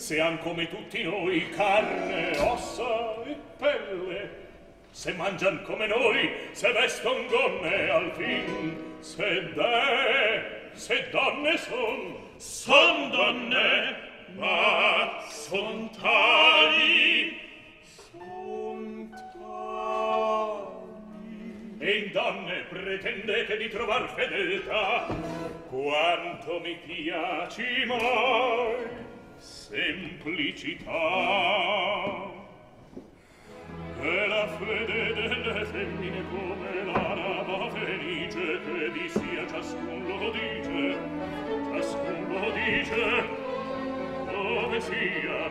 Sean come tutti noi, carne, ossa e pelle, se mangian come noi, se veston gonne, al fin, se donne son donne, ma son pretendete di trovar fedeltà, quanto mi piaci mai semplicità. E la fede delle femmine come l'araba fenice, che vi sia ciascun lo dice, dove sia,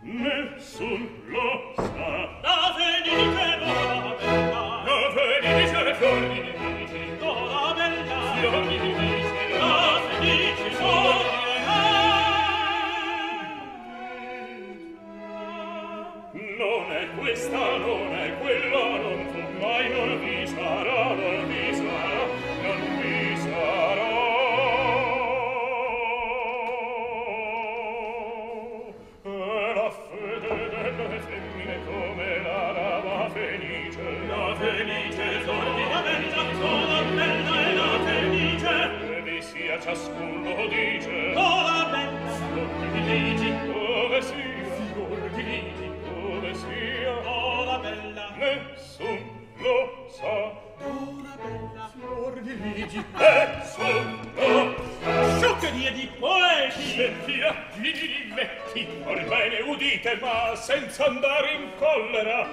nessun lo sa. La fenice vola bella, la fenice fiori di fenice vola bella, fiori di fenice, la fenice vola. Non è questa, non è quella, non fu mai, non vi sarà, non vi sarà. E la fede delle femmine come l'araba fenice, la fenice, sola bella, e la fenice, che vi sia ciascun lo dice, sola bella, fior di ligi, dove sia, fior di ligi, sia ora bella, nessun lo sa, ora bella, fior di ligi, nessun lo sa. Scioccheria di poeti, scioccheria di vecchi, ormai ne udite, ma senza andare in collera.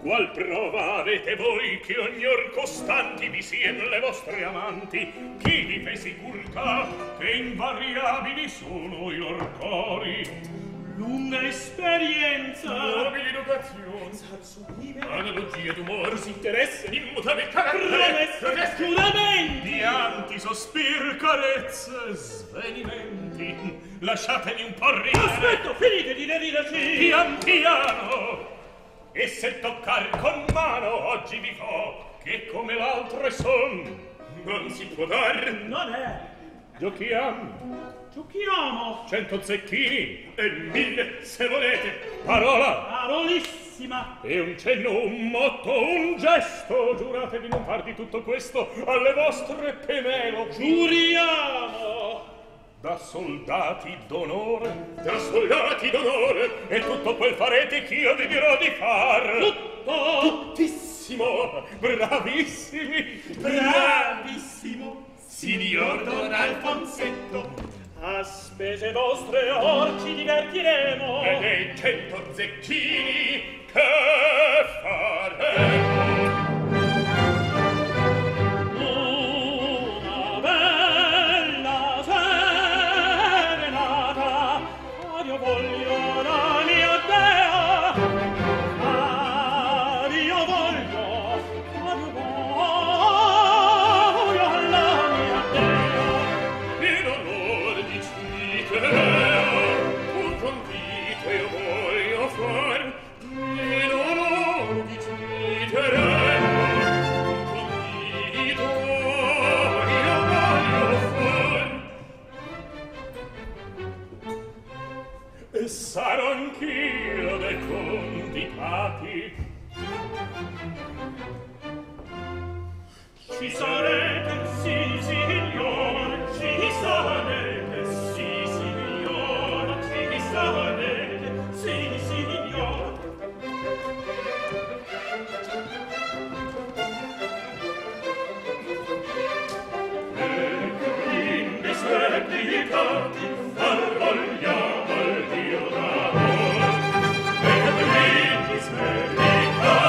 Qual prova avete voi che ognor costanti vi sien le vostre amanti? Chi vi fe sicurtà che invariabili sono i lor cori? Lunga esperienza, nobile educazione, pensar sublime, analogia d'umor, s'interesse d'immutabile carattere, promesse, giuramenti, pianti, sospir, carezze, svenimenti. Lasciatemi un po' ridere. Aspetto, finite di ridere. Pian piano, e se toccar con mano, oggi vi fo, che come l'altro son, non si può dar. Non è. Giochiamo. Giochiamo! 100 zecchini e 1000 se volete! Parola! Parolissima! E un cenno, un motto, un gesto! Giurate di non far di tutto questo alle vostre penelo! Giuriamo! Da soldati d'onore! Da soldati d'onore! E tutto quel farete che io vi dirò di far! Tutto! Tuttissimo! Bravissimi! Bravissimo! Signor Don Alfonsetto! A spese vostre or ci divertiremo, e dei 100 zecchini che faremo una bella serenata. Io voglio la mia dea, io voglio, la mia dea, in onor di Citea un convito io voglio far, in onor di Citea un convito io voglio far, e sarò anch'io dei convitati. Ci sarete, sì, signor, ci sarete, sì, signor, ci sarete, sì, signor. E in semplicità vogliamo il Dio d'amore, e in semplicità.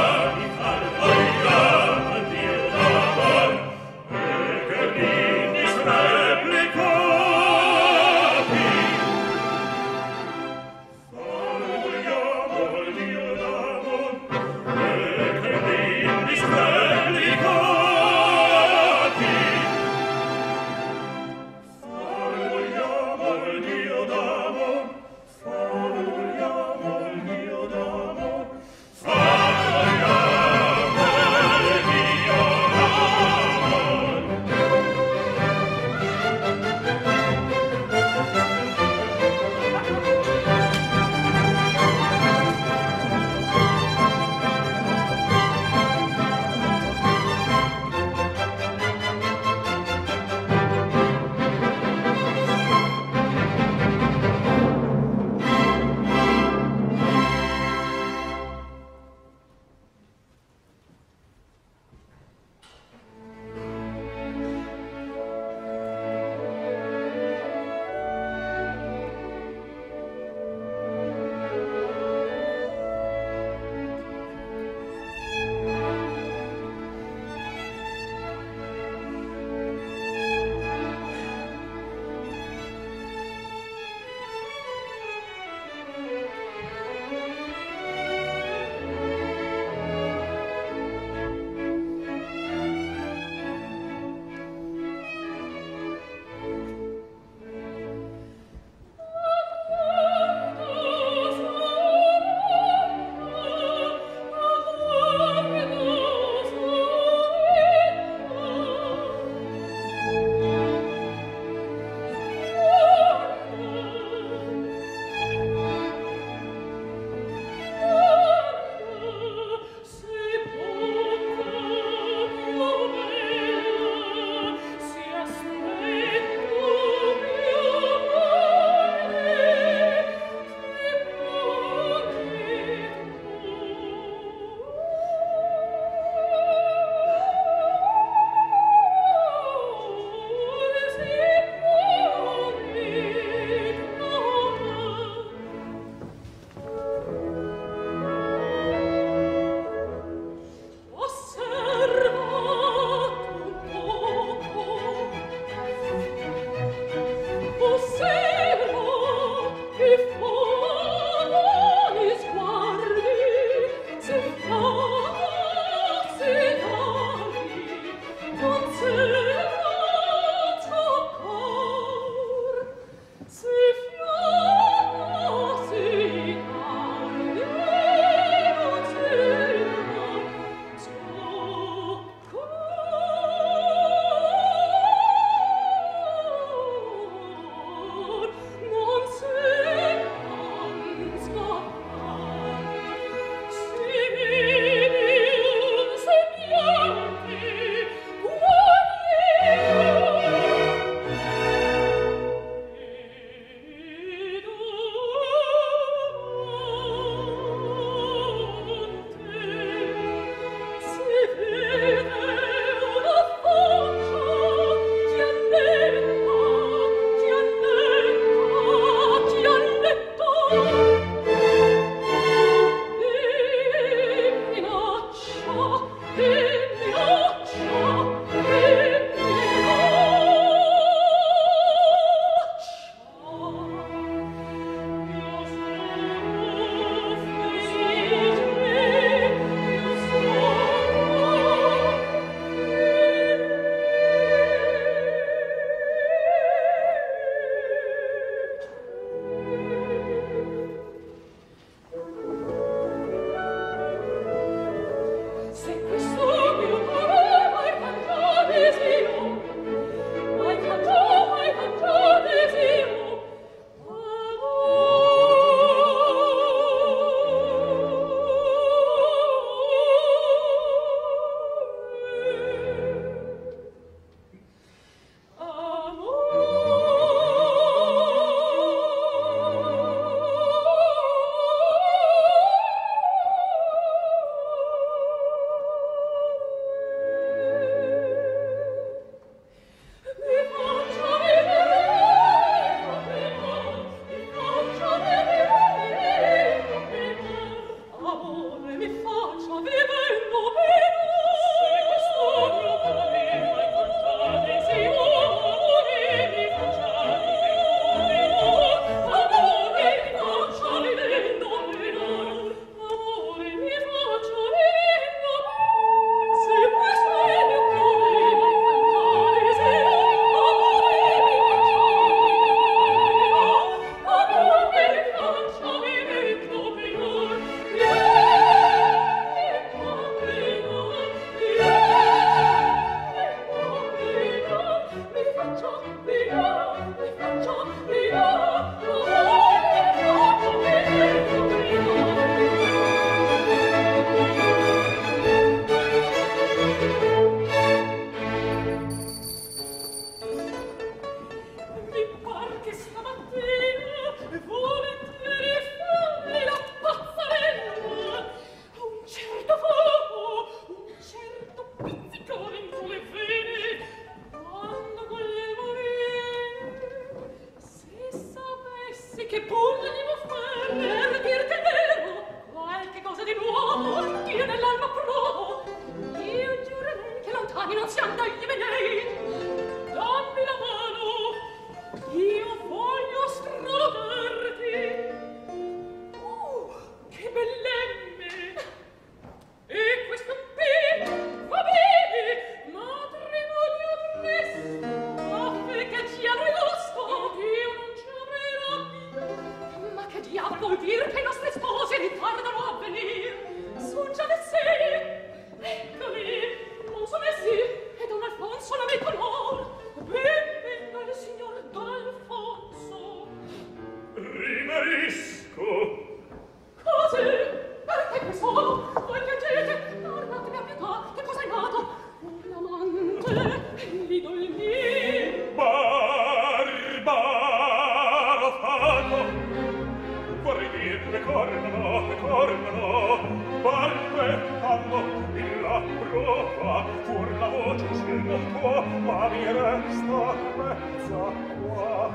intorno, parve tanto in la prova, fuor la voce uscir non può, ma mi resta mezza qua.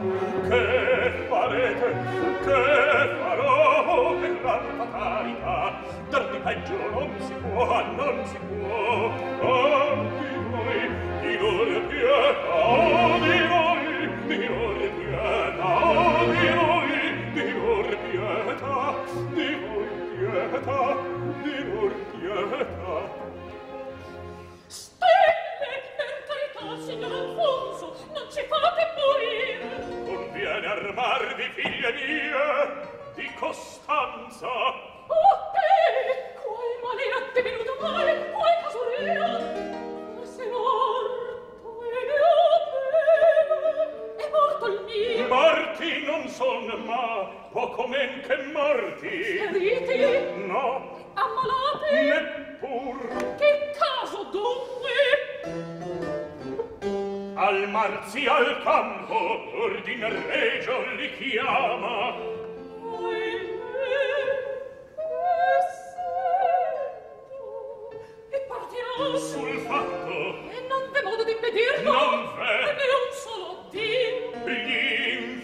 Che farete, che farò per la fatalità? Dar di peggio non si può, non si può. Anche voi, minore pietà, oh di voi, minore pietà, oh di voi, minore pietà, di voi pietà, di voi pietà. Stelle, per carità, signor Alfonso, non ci fate morire. Conviene armarvi, figlie mie, di costanza. Oh, te, qual malera ti è venuto male, qual casurea? Morti non son, ma poco men che morti. Feriti? No. Ammalati? Neppur. Che caso, donne? Al marzial campo ordine regio li chiama. E partirà? Sul fatto. E non v'è modo d'impedirlo? Non v'è. E ne un solo dì.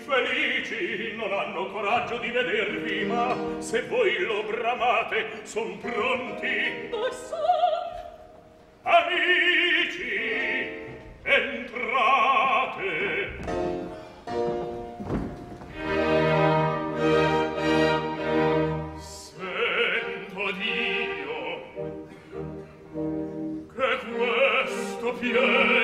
Felici non hanno coraggio di vedervi, ma se voi lo bramate son pronti. Dove son? Amici, entrate. Sento Dio che questo piede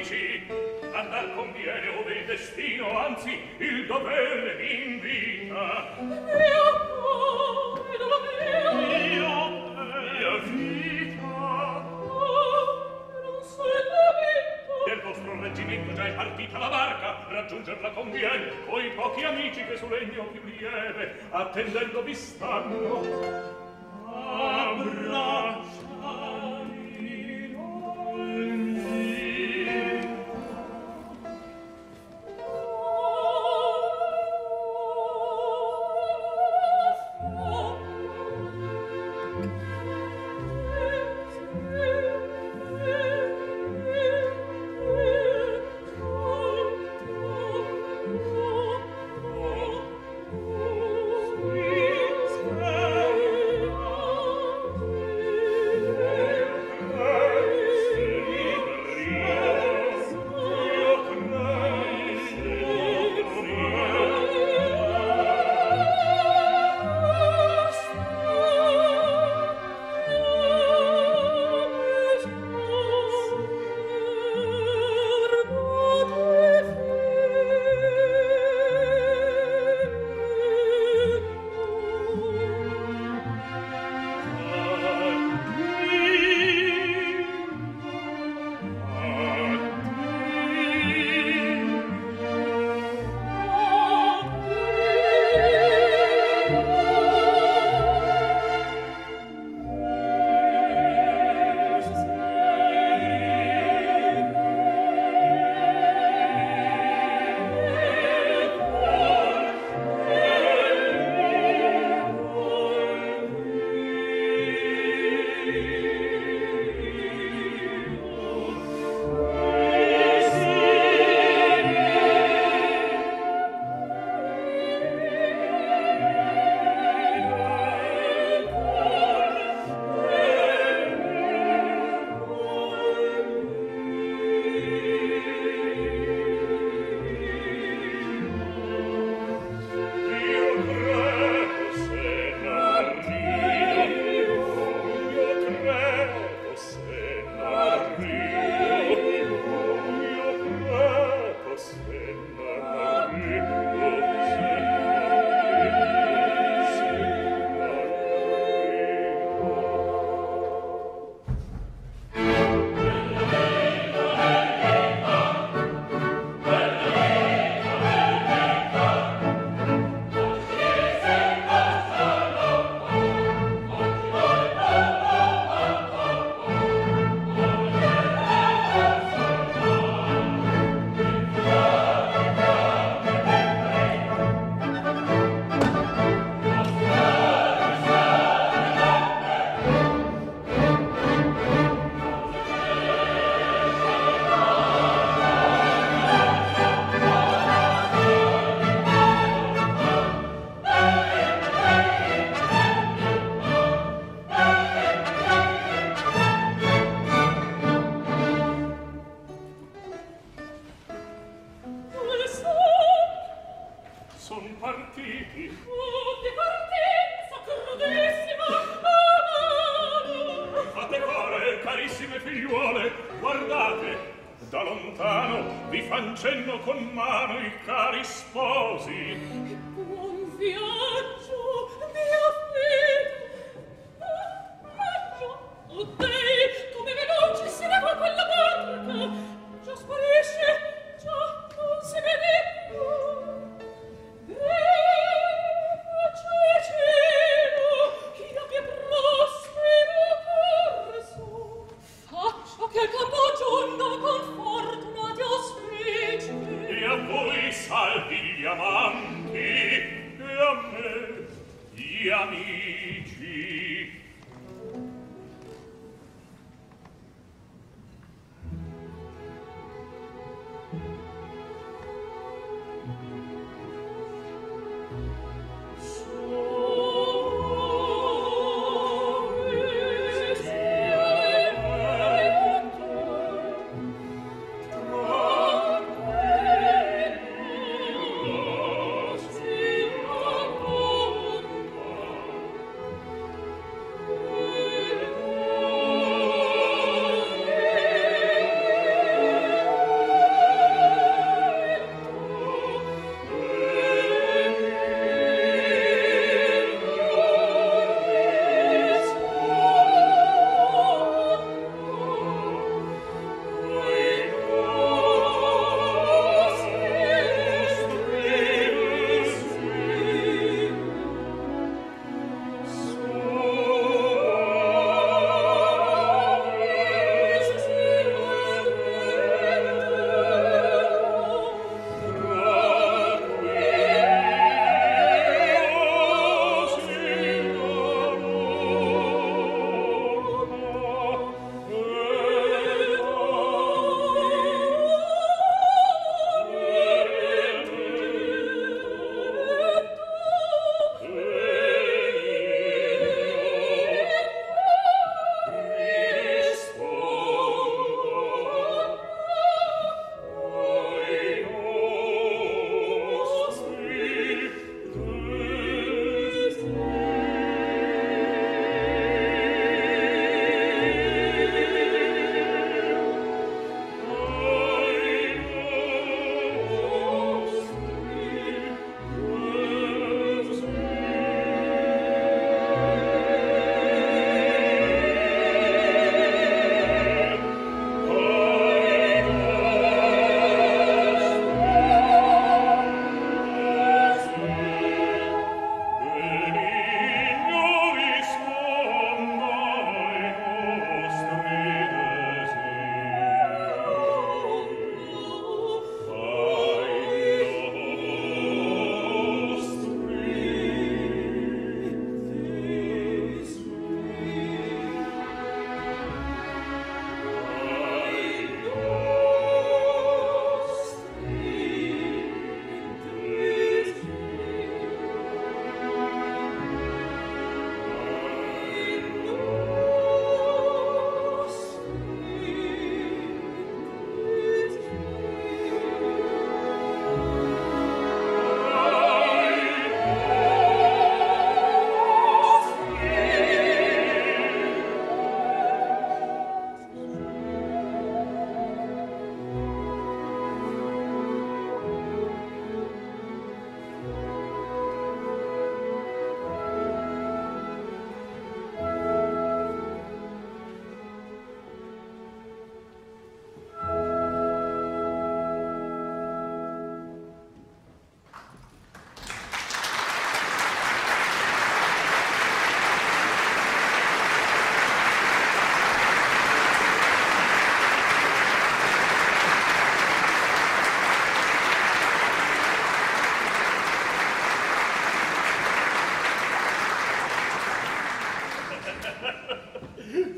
amici, andar conviene ove il destino, anzi il dovere m'invita. Io vita, non sei la vita. Del vostro reggimento già è partita la barca, raggiungerla conviene, coi pochi amici che su legno più lieve, attendendo vi stanno. Abbraccio.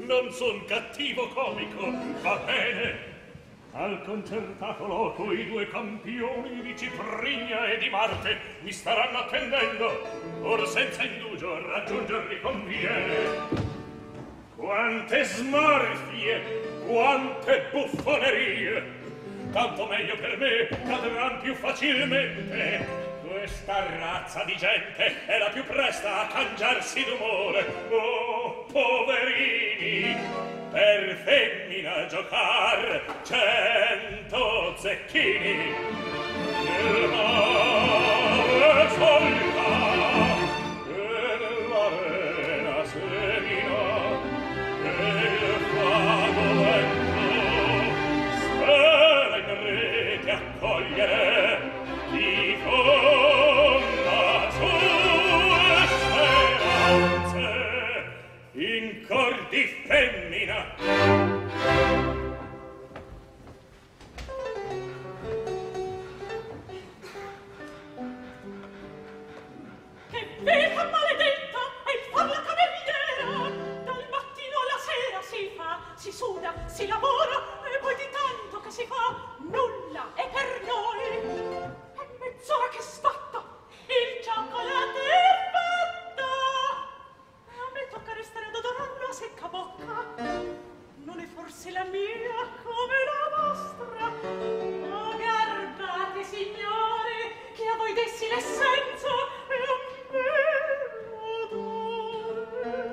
non son cattivo comico, va bene. Al concertato loco i due campioni di Ciprigna e di Marte mi staranno attendendo, or senza indugio raggiungerli conviene. Quante smorfie, quante buffonerie! Tanto meglio per me, cadran più facilmente. Questa razza di gente è la più presta a cangiarsi d'umore. Oh, poverini, per femmina giocar 100 zecchini. Nella follia e nell'arena semina e fagoletto spera in rete accogliere di fonda sue speranze in cor di femmina. Si suda, si lavora e poi di tanto che si fa nulla è per noi. È mezz'ora che sbatta, il cioccolato è fatto. A me tocca restare ad odorare una secca bocca. Non è forse la mia come la vostra? Oh, garbati signori, che a voi dessi l'essenza e un bel odore.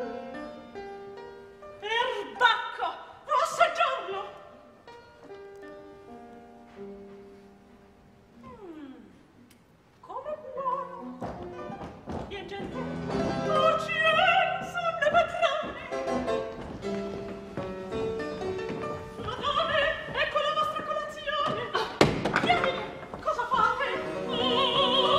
Assaggiarlo! Come buono! Vien gente! Pazienza, le patrone! Madame, ecco la vostra colazione! Vieni! Cosa fate? Oh!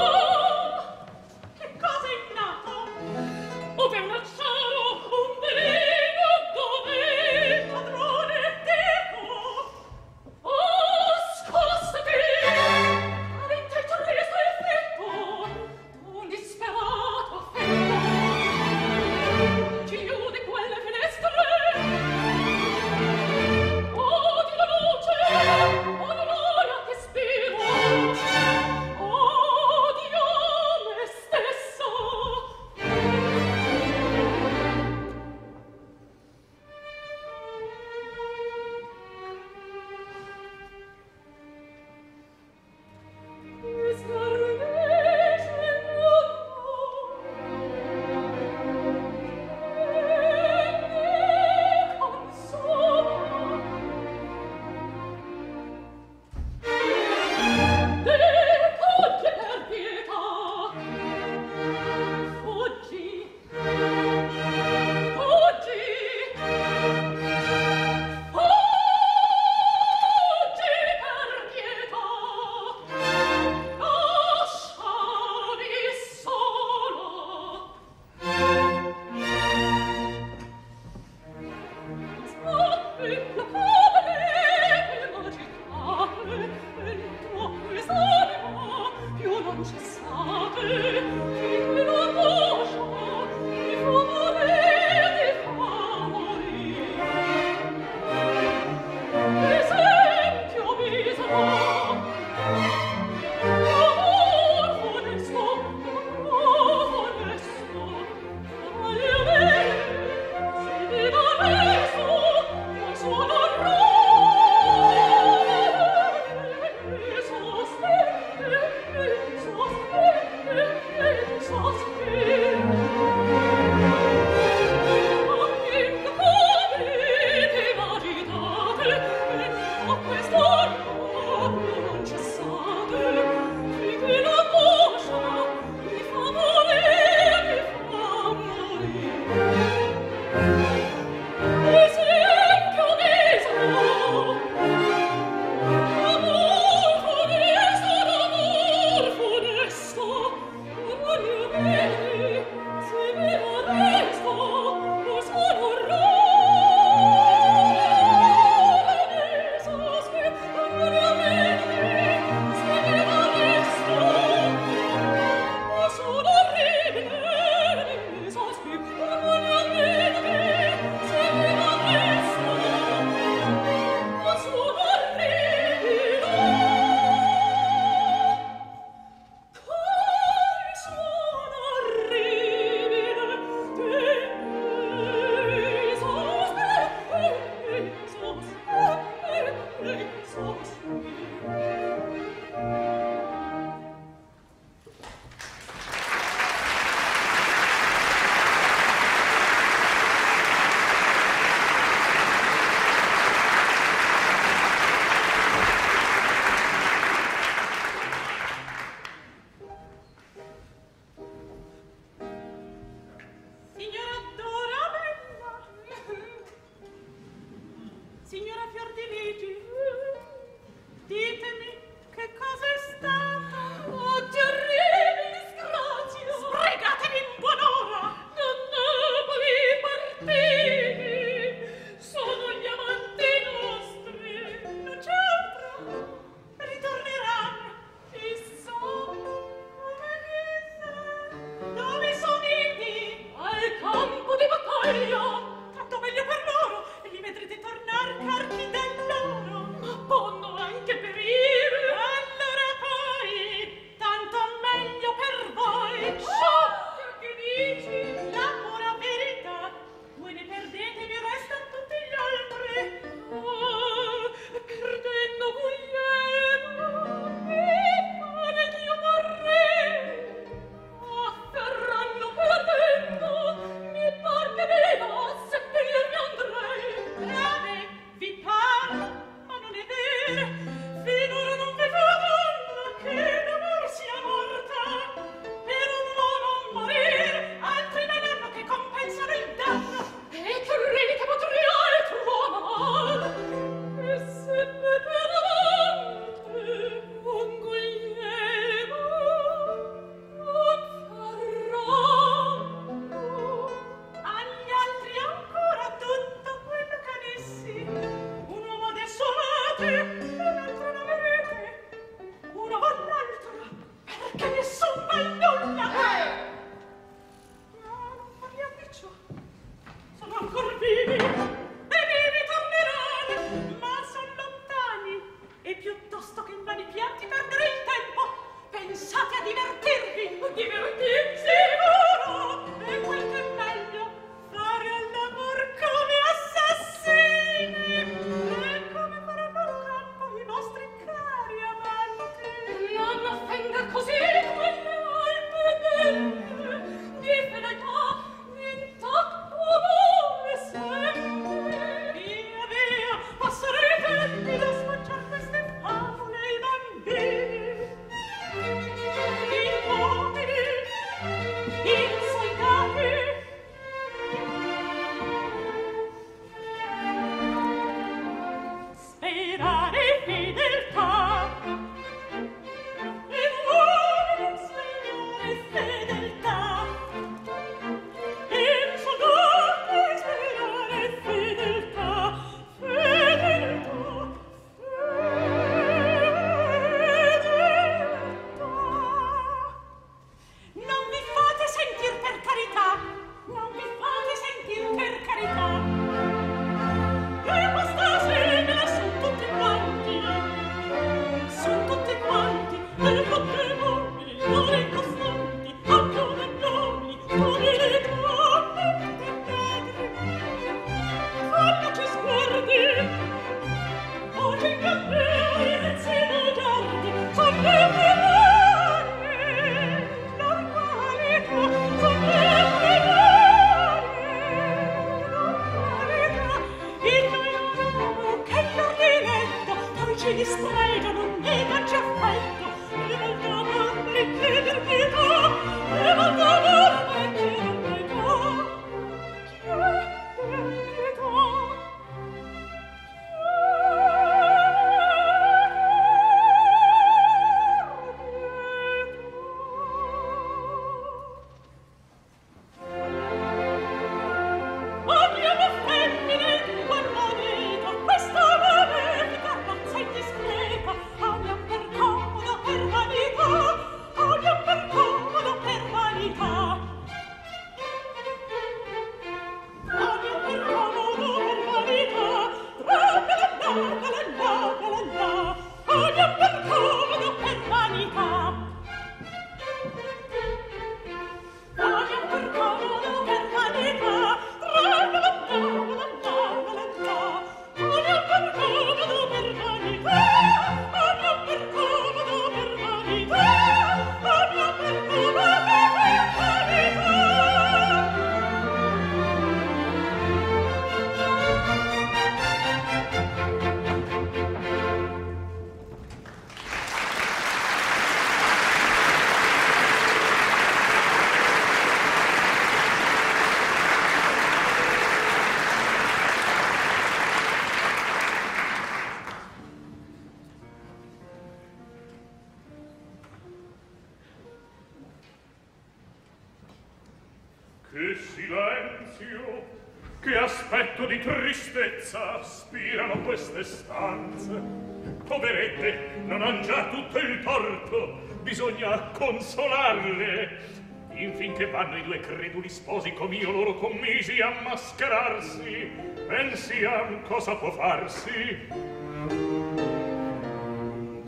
Sposi com'io loro commisi a mascherarsi, pensiam cosa può farsi.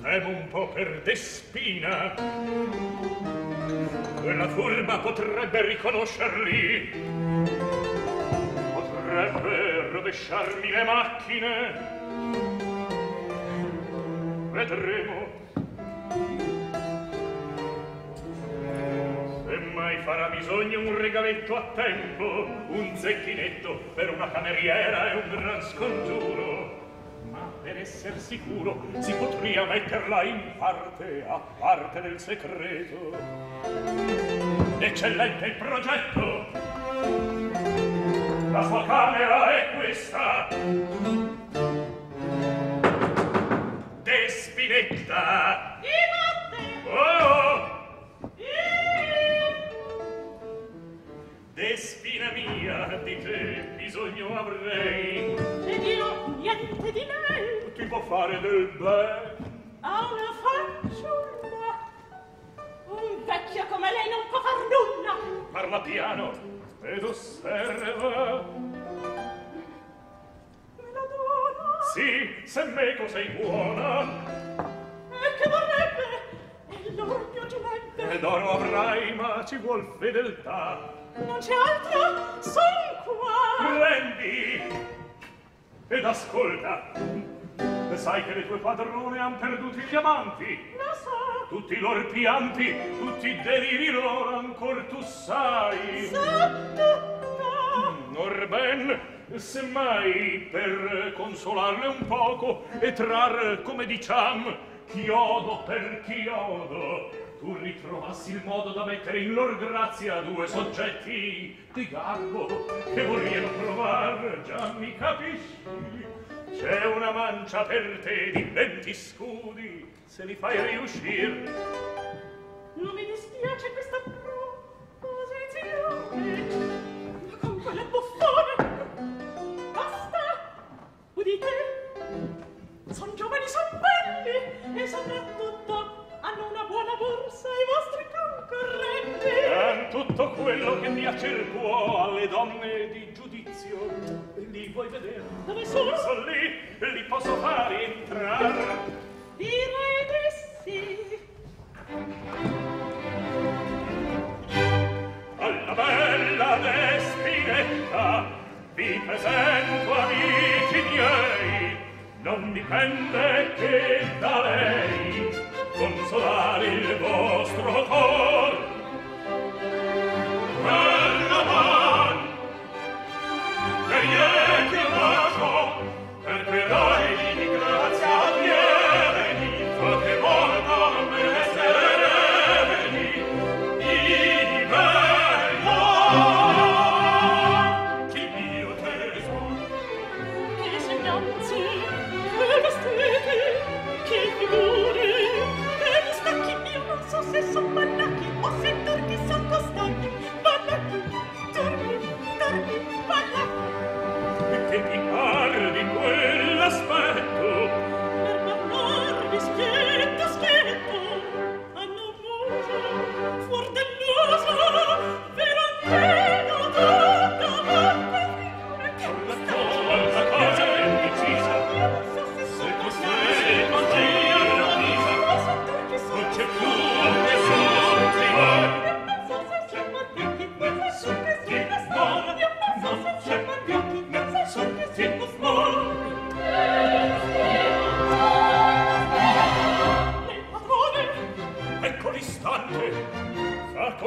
Temo un po' per Despina, quella furba potrebbe riconoscerli, potrebbe rovesciarmi le macchine. Vedremo. Farà bisogno un regaletto a tempo, un zecchinetto per una cameriera e un gran scongiuro, ma per esser sicuro si potria metterla in parte, a parte del segreto. Eccellente il progetto, la sua camera è questa. Despinetta! Di notte! Oh! Despina mia, di te bisogno avrei. Ti dirò niente di lei. Ti può fare del bene. Ha una fanciulla. Un vecchio come lei non può far nulla. Parla piano ed osserva. Me la dona. Sì, se meco sei buona. E che vorrebbe? E l'oro piacerebbe. E l'oro avrai, ma ci vuol fedeltà. Non c'è altro, sono qua! Prendi! Ed ascolta! Sai che le tue padrone han perduto i diamanti? Lo so! Tutti i lor pianti, tutti i deliri loro ancor tu sai! So tutto! Orben, semmai per consolarle un poco e trar, come diciam, chiodo per chiodo, tu ritrovassi il modo da mettere in lor grazia due soggetti di garbo che vorrieno provar, già mi capisci? C'è una mancia per te di 20 scudi, se li fai riuscir. Non mi dispiace questa proposizione, ma con quella buffone. Basta, udite, son giovani, son belli e soprattutto hanno una buona borsa i vostri concorrenti. È tutto quello che piace il cuore alle donne di giudizio. Li vuoi vedere? Dove sono? Sono lì, li posso far entrare. Direi di sì. Alla bella Despinetta vi presento, amici miei. Non dipende che da lei consolare il vostro cor. Bella man, lei è che bacio, perché dai di grazia piena. fatto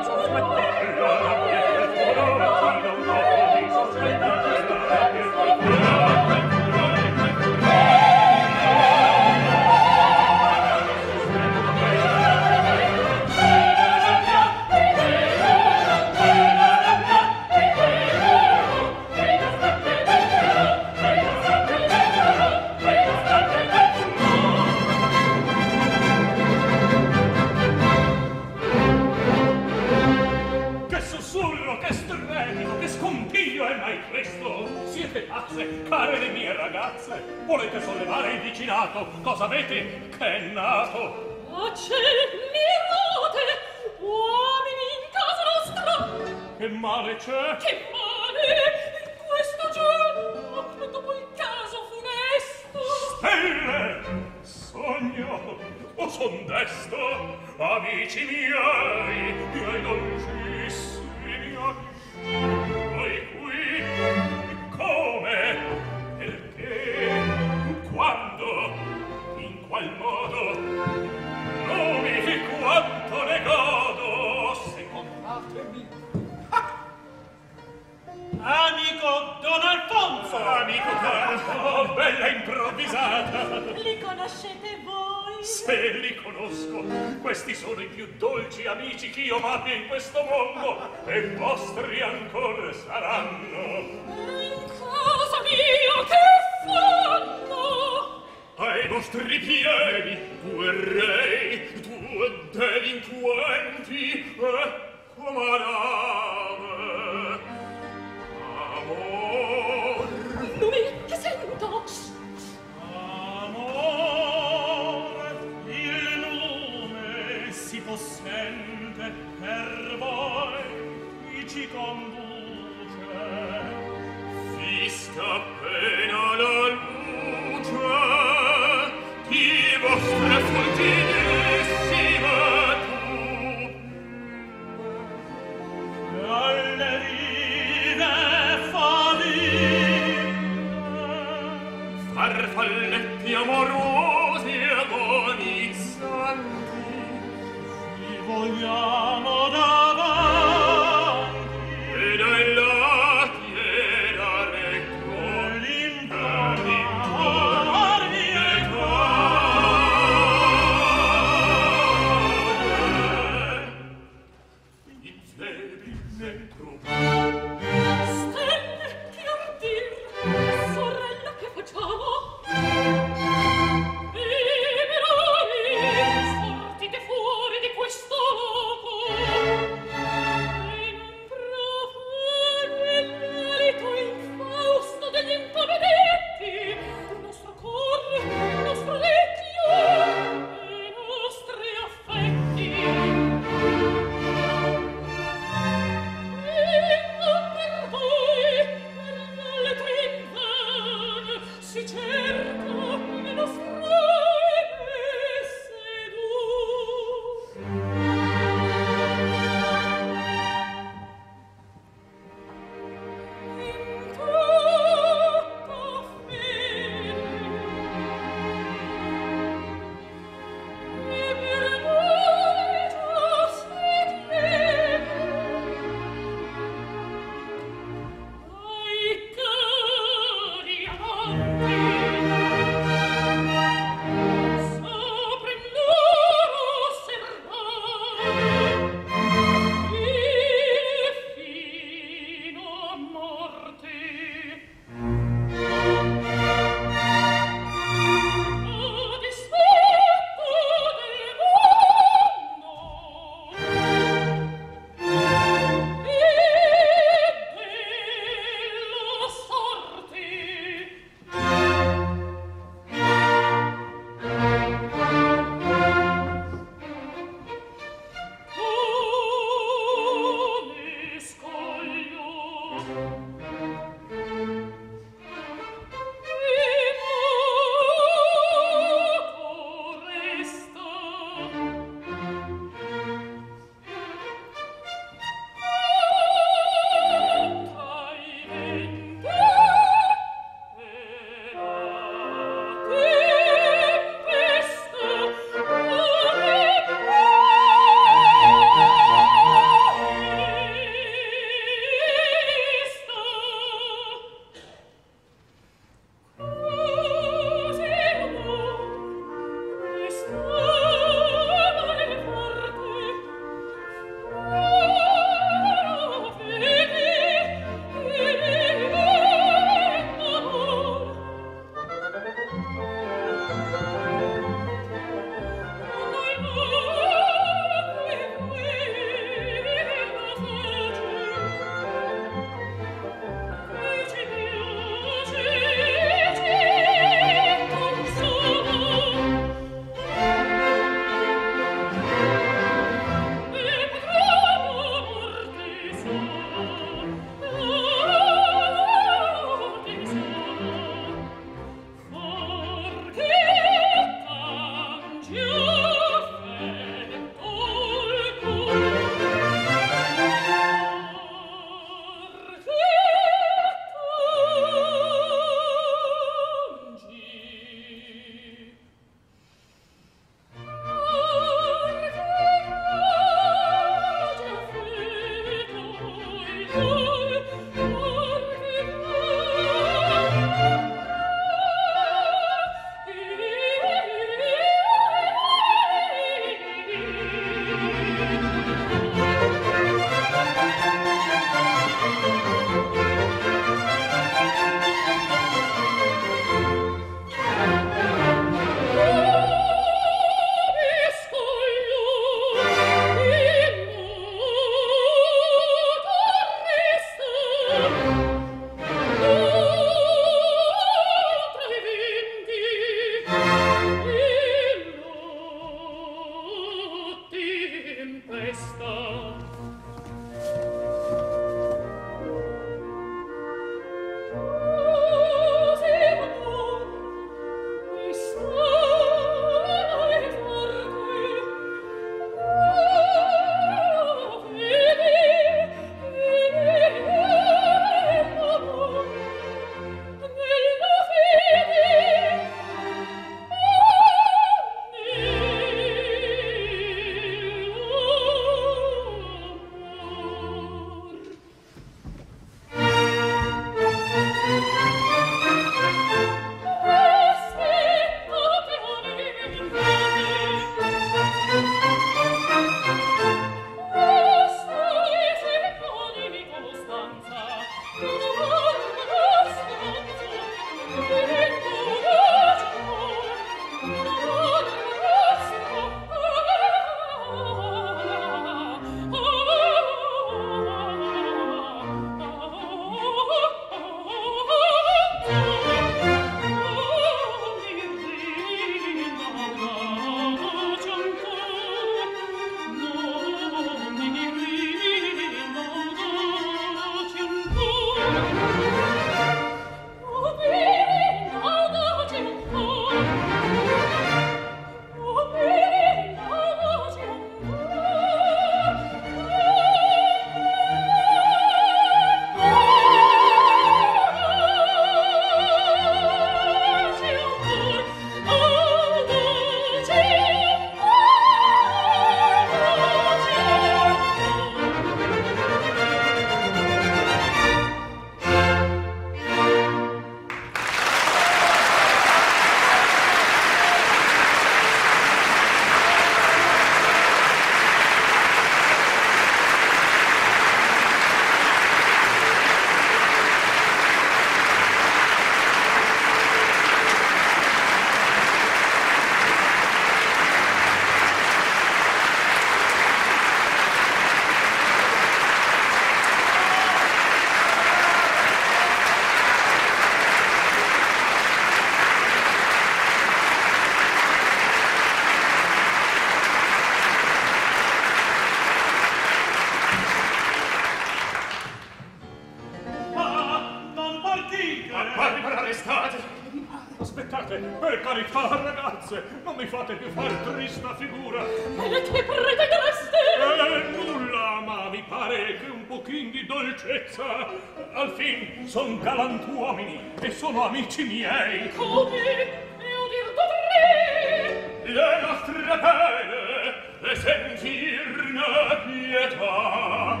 Son galantuomini e sono amici miei. Come? E udir dovrei le nostre pene e sentirne pietà.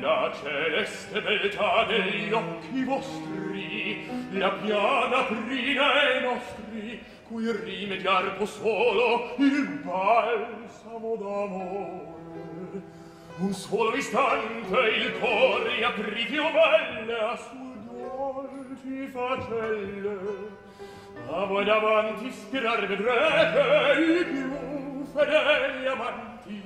La celeste beltà degli occhi vostri, la piana prina e nostri, cui rimediar può solo il balsamo d'amore. Un solo istante il cor riapri piovelle a sue dolci facelle. A voi davanti spirar vedrete i più fedeli amanti.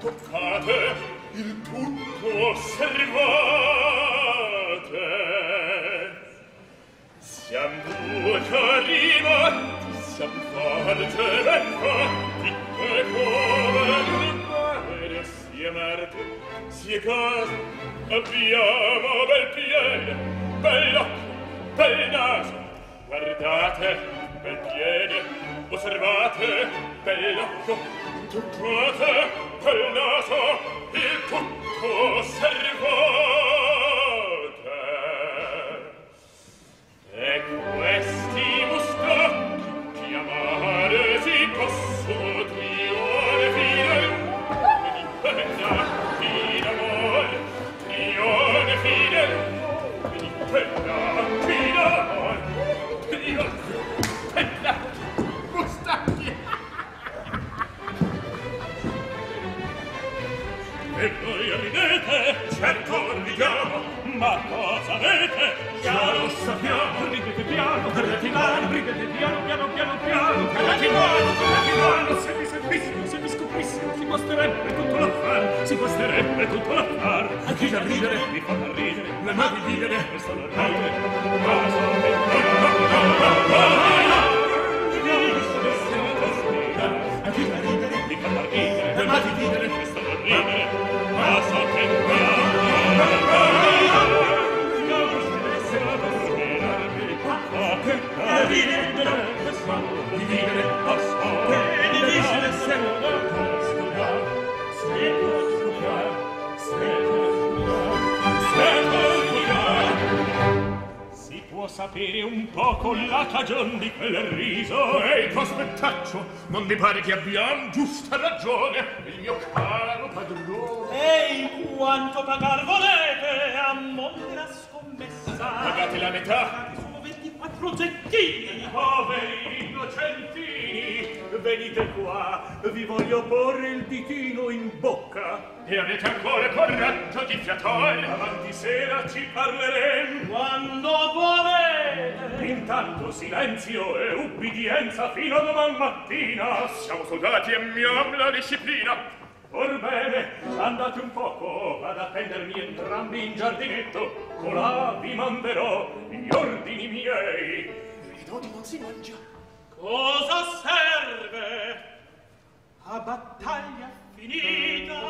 Toccate il tutto, osservate. Siamo due arrivati, siamo forti e fatti, e come mi pare sia marte, sia casa, abbiamo bel piede, bell'occhio, bel naso. Guardate, bel piede, osservate, bell'occhio, toccate pel naso, il tutto osservate. E questi mustacchi chiamare si possono triore fidel, di penna di d'amore, triore fidel, di penna di d'amore, triore penna. E voi ridete, certo ridiamo, ma cosa avete? Già lo sappiamo, ridete piano, ridete piano, piano, carretimano, se vi sentissimo, se vi scoprissimo, si guasterebbe tutto l'affare, a chi da ridere, mi fa da ridere, le mani vivere, resta da ridere, ma sono a chi da ridere, mi fa da ridere, le mani vivere, resta da ridere. Vivere, passare, vivere, passare, vivere, passare, sapere un poco la cagion di quel riso e il tuo aspettaccio. Non mi pare che abbiam giusta ragione, il mio caro padrone. Ehi, quanto pagar volete? A monte la scommessa. Pagate la metà. Sono 24 zecchini. Poveri innocentini, venite qua, vi voglio porre il ditino in bocca. E avete ancora coraggio di fiatone? Avanti sera ci parleremo quando volete. Intanto silenzio e ubbidienza fino a domani mattina. Siamo soldati e mi amo la disciplina. Orbene, andate un poco ad attendermi entrambi in giardinetto. Colà vi manderò gli ordini miei. Vedoti non si mangia. Cosa serve? A battaglia finita,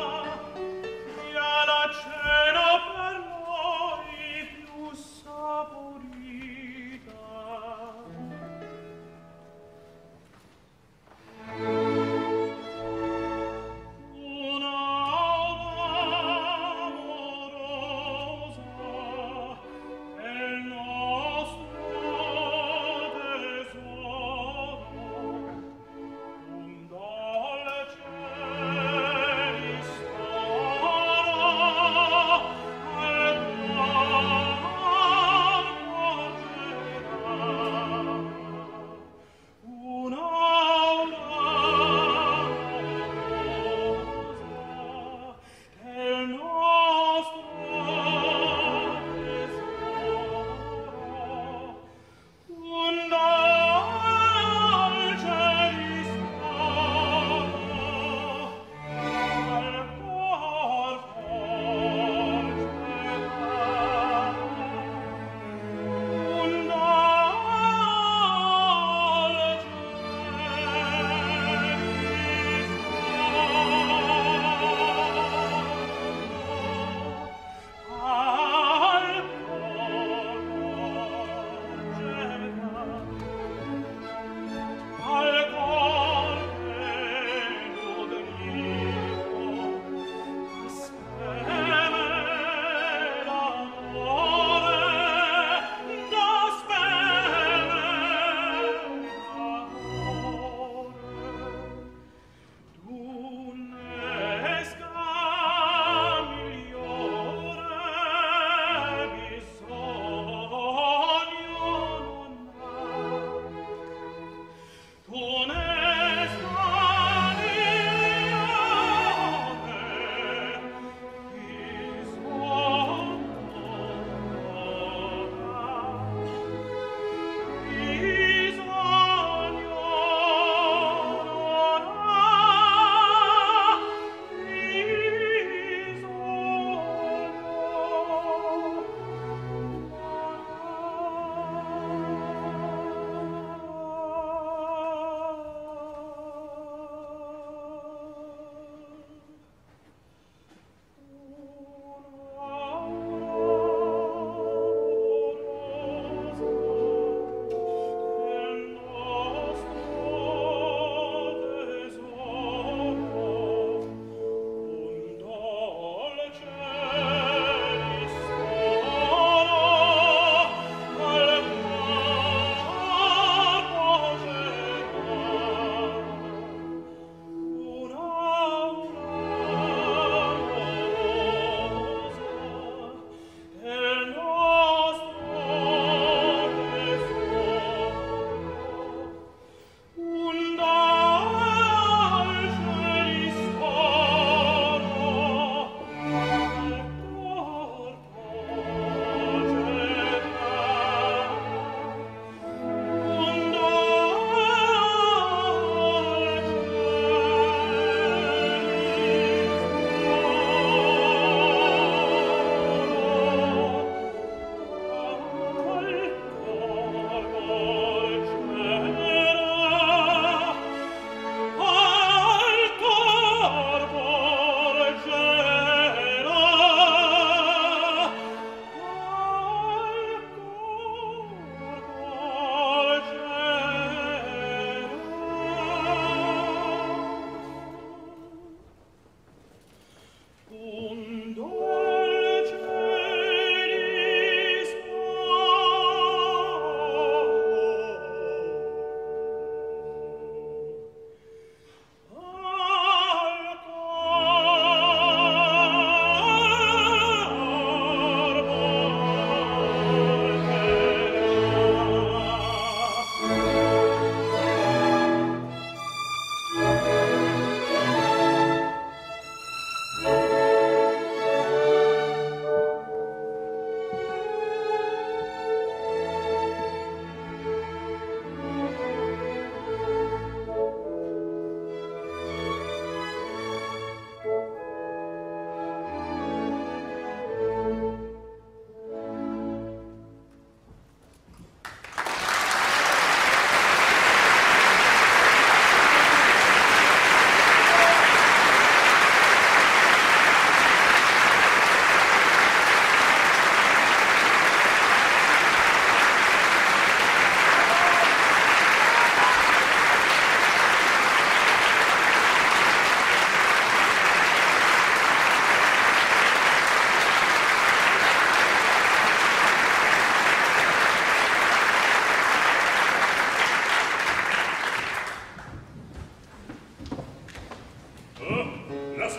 via la cena per noi più saporita.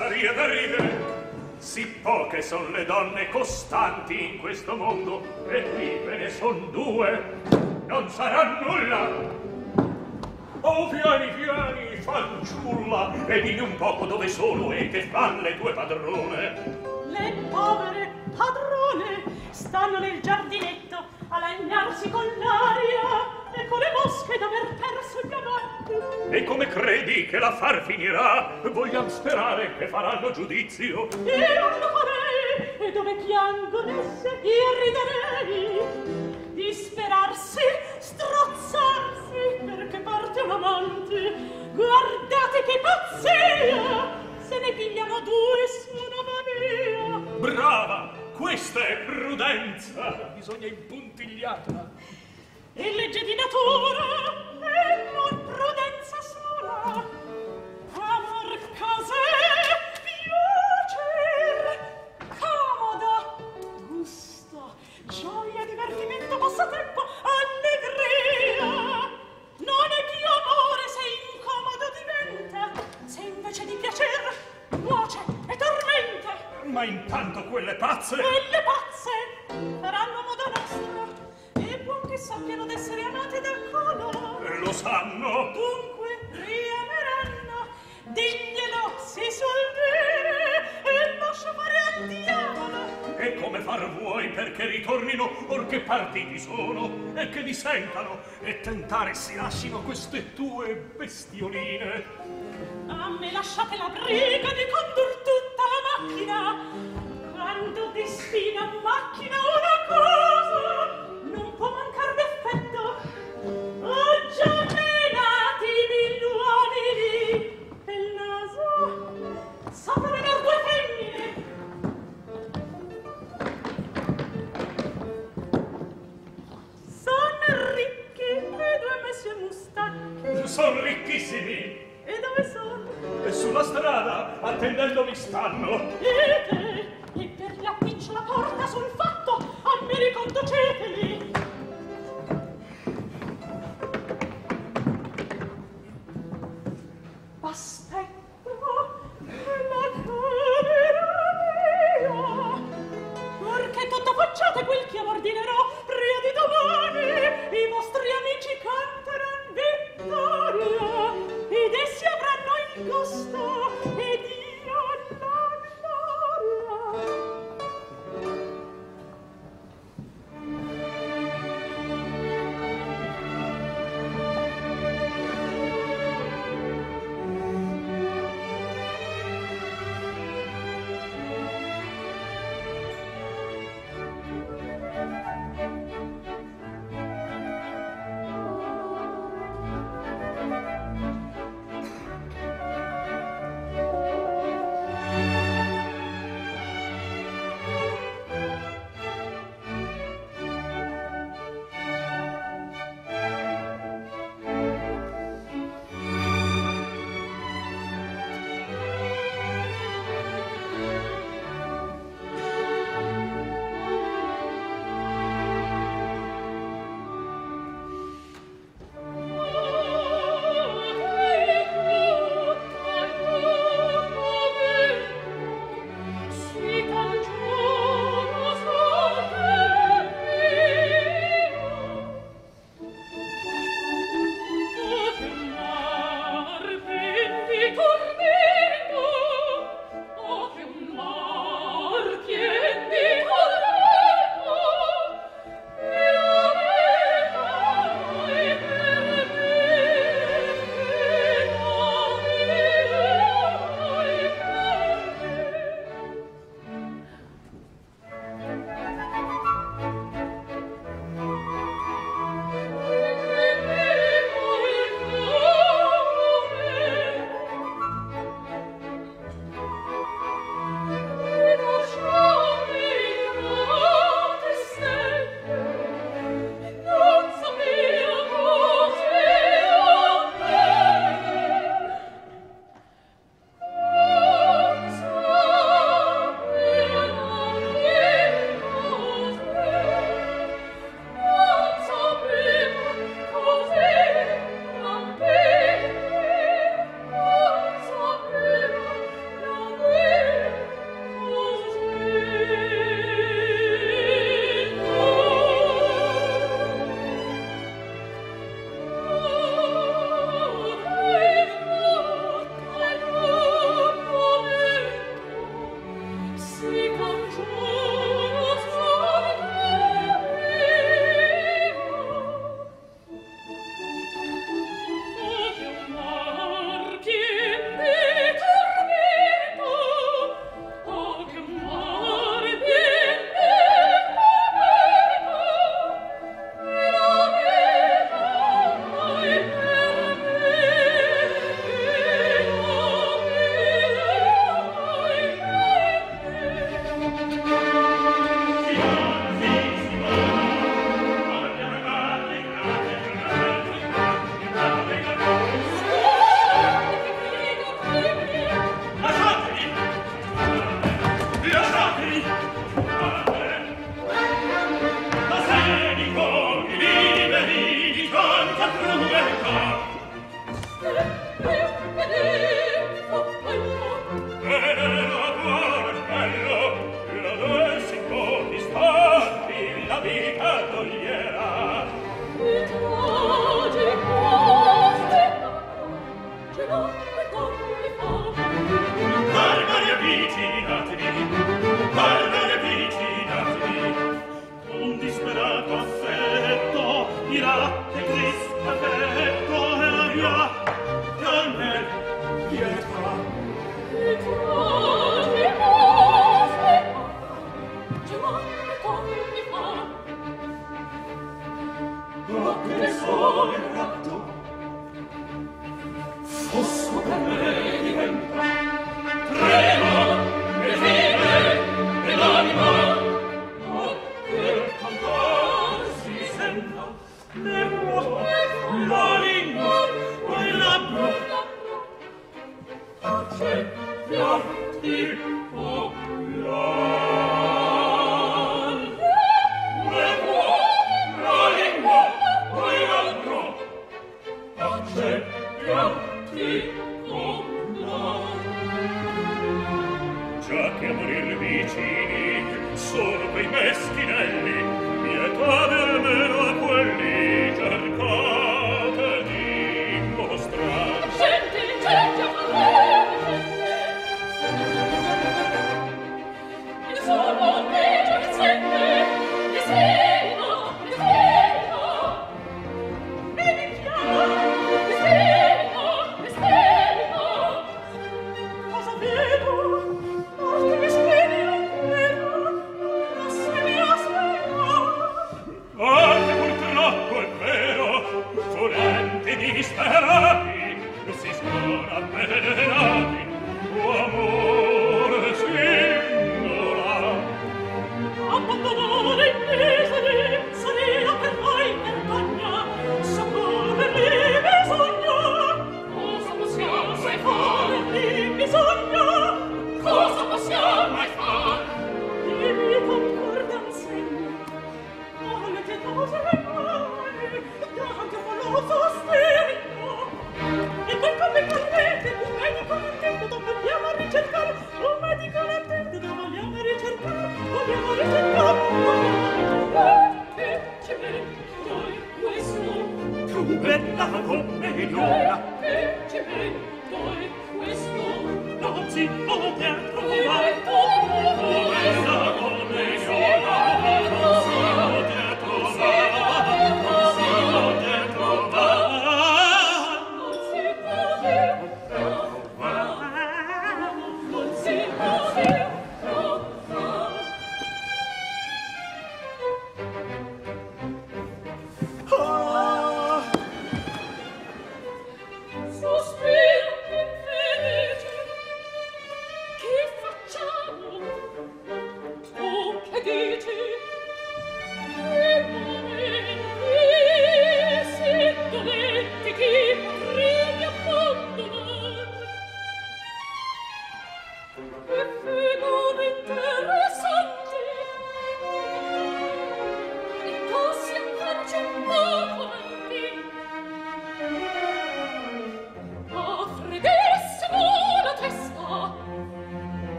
saria da ridere. Sì poche son le donne costanti in questo mondo, e qui ve ne son due, non sarà nulla. Oh fiani fiani fanciulla, e dimmi un poco dove sono e che fan le tue padrone. Le povere padrone stanno nel giardinetto a lagnarsi con l'aria e con le mosche d'aver perso il gabatto. E come credi che la far finirà? Vogliam sperare che faranno giudizio. Io non lo farei, e dove piangono esse io riderei. Disperarsi, strozzarsi, perché parte un amante. Guardate che pazzia, se ne pigliano due su una mamma mia. Brava, questa è prudenza, bisogna impuntigliarla. E legge di natura, e non prudenza sola. Amor, cos'è piacer, comoda, gusto, gioia, divertimento, passatempo, allegria. Non è più amore se incomodo diventa, se invece di piacer nuoce e tormenta. Ma intanto quelle pazze faranno modo nostro, e buon che sappiano d'essere amate da color. Lo sanno. Dunque riameranno, diglielo si suol dire, e lascia fare al diavolo. E come far vuoi perché ritornino, or che partiti sono, e che dissentano, e tentare si lascino queste tue bestioline. A me lasciate la briga di condur tutta la macchina, quando destina a macchina una cosa non può mancar d'effetto. Oh giamminatevi l'uomini del naso, sopra le due femmine. Sono ricchi e due messie mustacchi. Sono ricchissimi. E dove sono? E sulla strada, attendendomi stanno. E per la picciola porta sul fatto, a me riconduceteli. Aspetto la camera mia, perché tutto facciate quel che ordinerò prima di domani. I vostri amici canteran vittoria, ed essi avranno il gusto, ed io la gloria.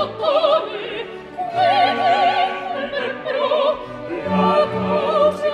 Dottore, vedi, però, la cosa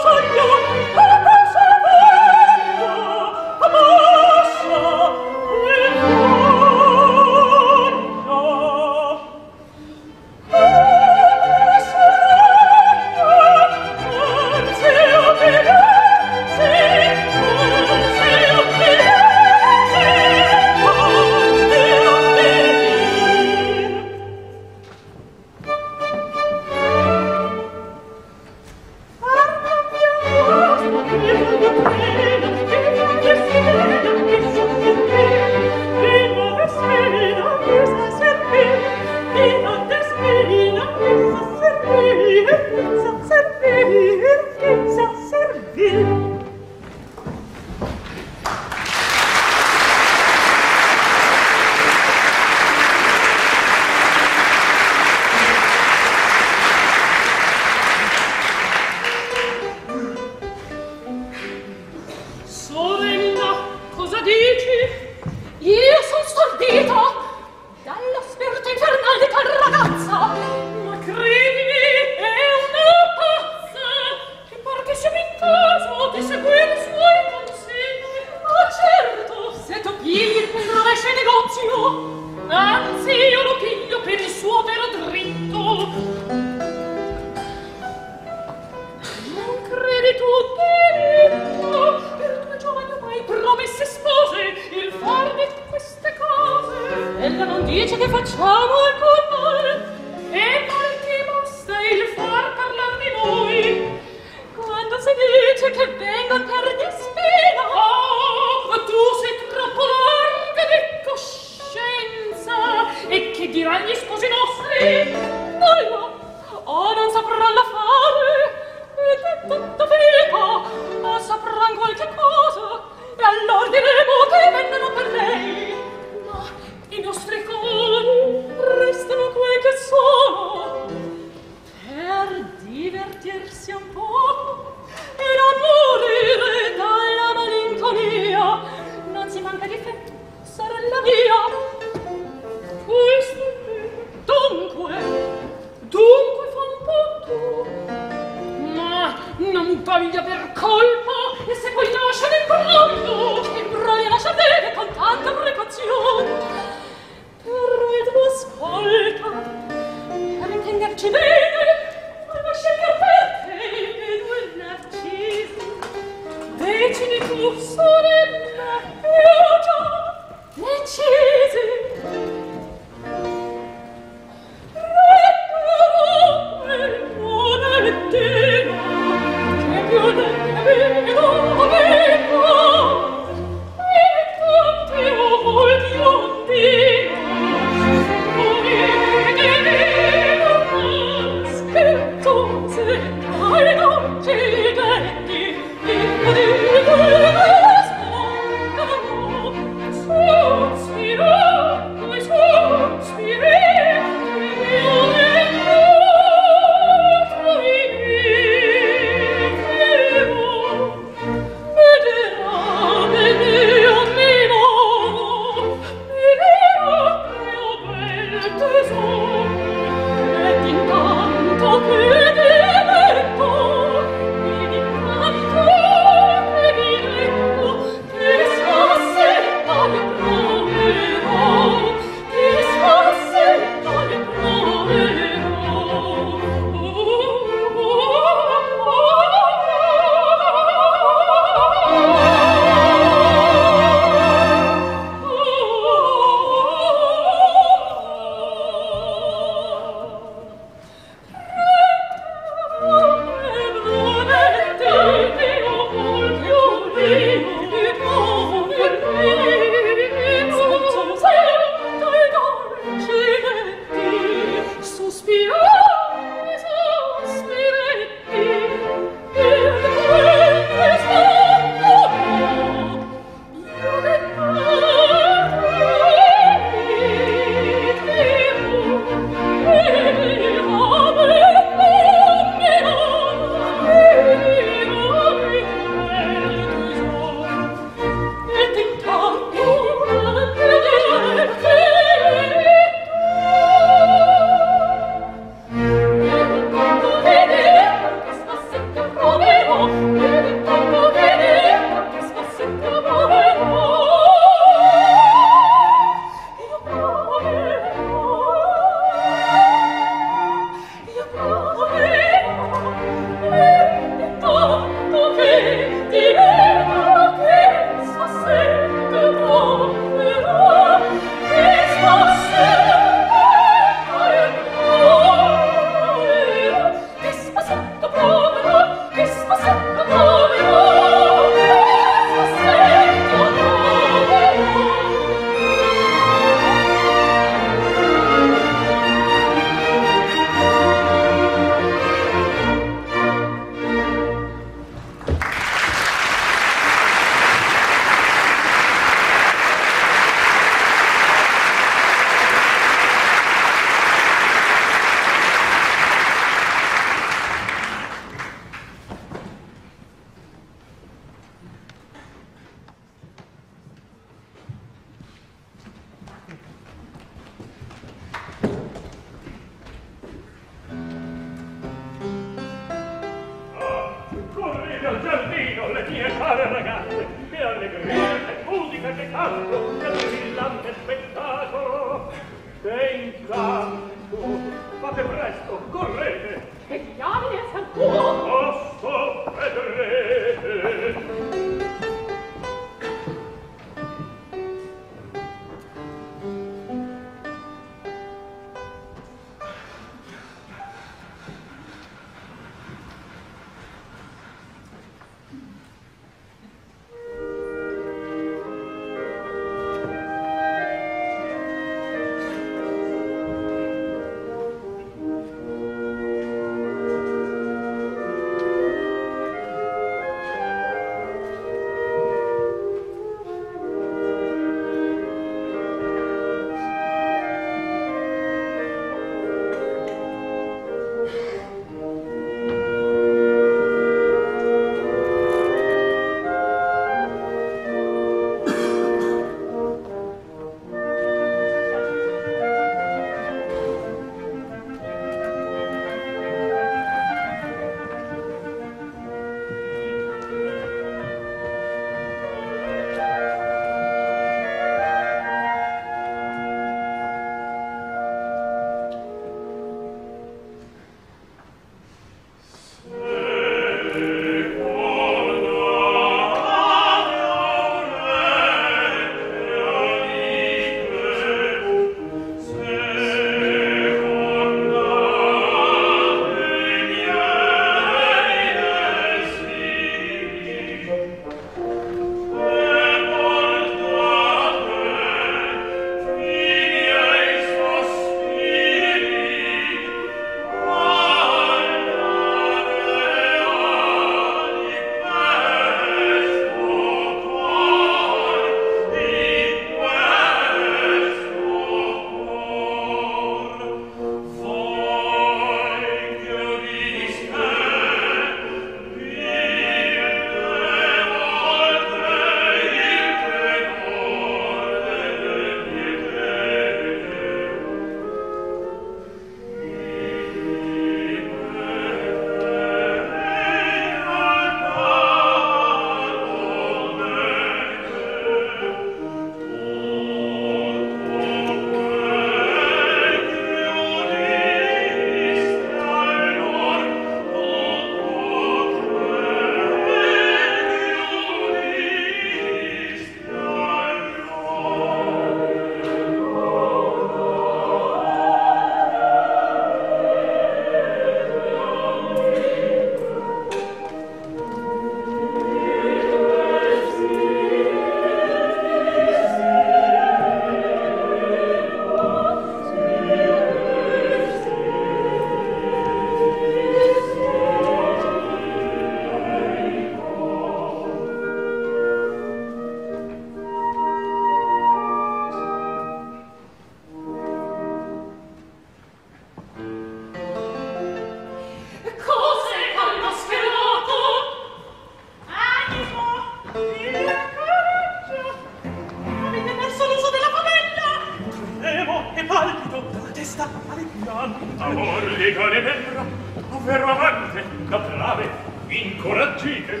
Collega le membra, ovvero amante, da brave, incoraggite.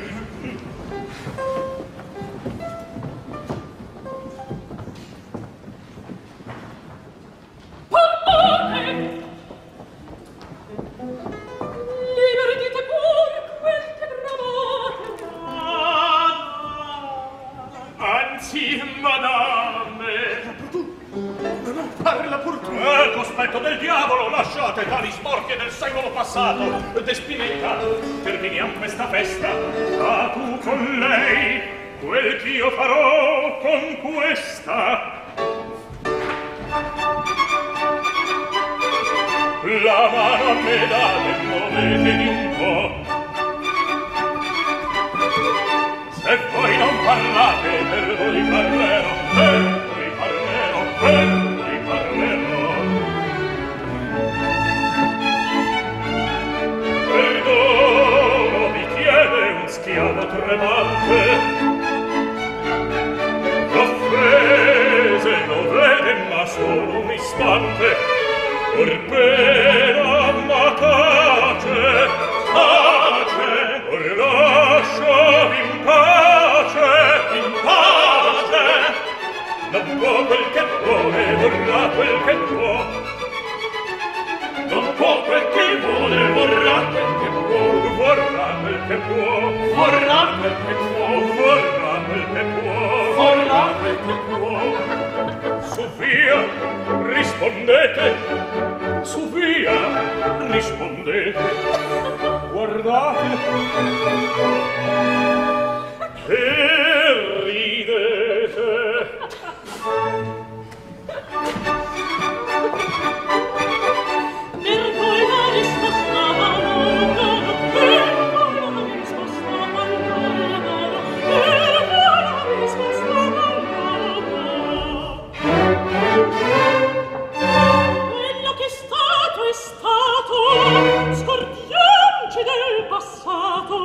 Pardone! Liberi dite pur quel che bravate. Anzi, madame, non parla pur tu. Cospetto del diavolo, lasciate tali sporche del secolo passato. Despinetta, terminiamo questa festa. A tu con lei quel ch'io farò con questa. La mano a me date, muovetevi un po'. Se voi non parlate, per voi parlerò, per voi parlerò, per voi parlerò. Perdono vi chiede un schiavo tremante. L'offese non vede, ma solo un istante. Orpena, ma tace, tace, or lasciami in pace, in pace. Non può quel che vuole, vorrà quel che può. Non può quel che vuole, vorrà quel che può, vorrà quel che può, vorrà quel che può, vorrà quel che può, vorrà quel che può. Sofia, rispondete. Sofia, rispondete. Guardate. E ridete. Per voi la risposta mancava. Per voi la risposta mancava. Per voi la risposta mancava. Quello che è stato, scordiamoci del passato.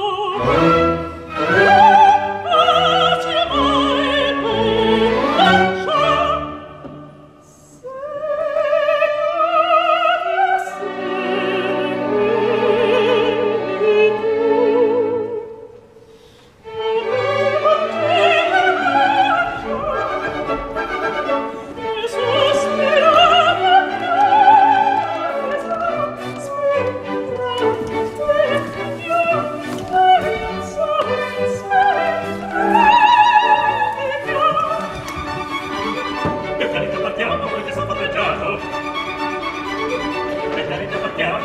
Io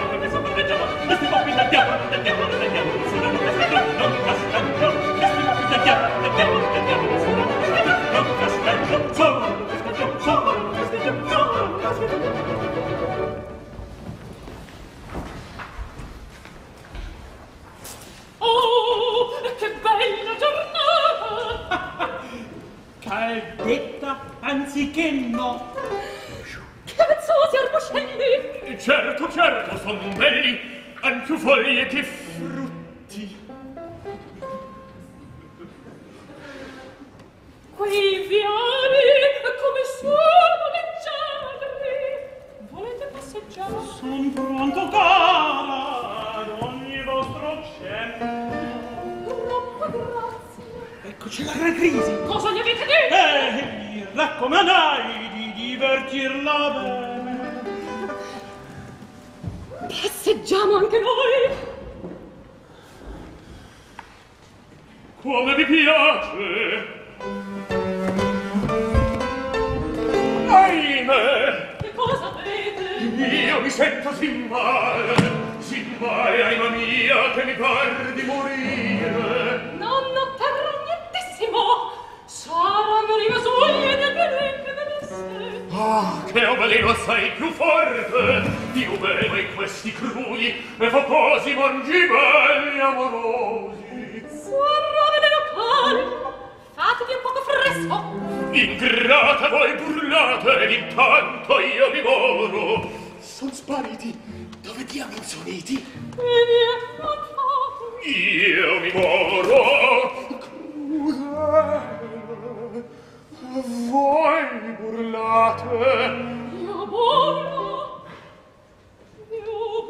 burlo,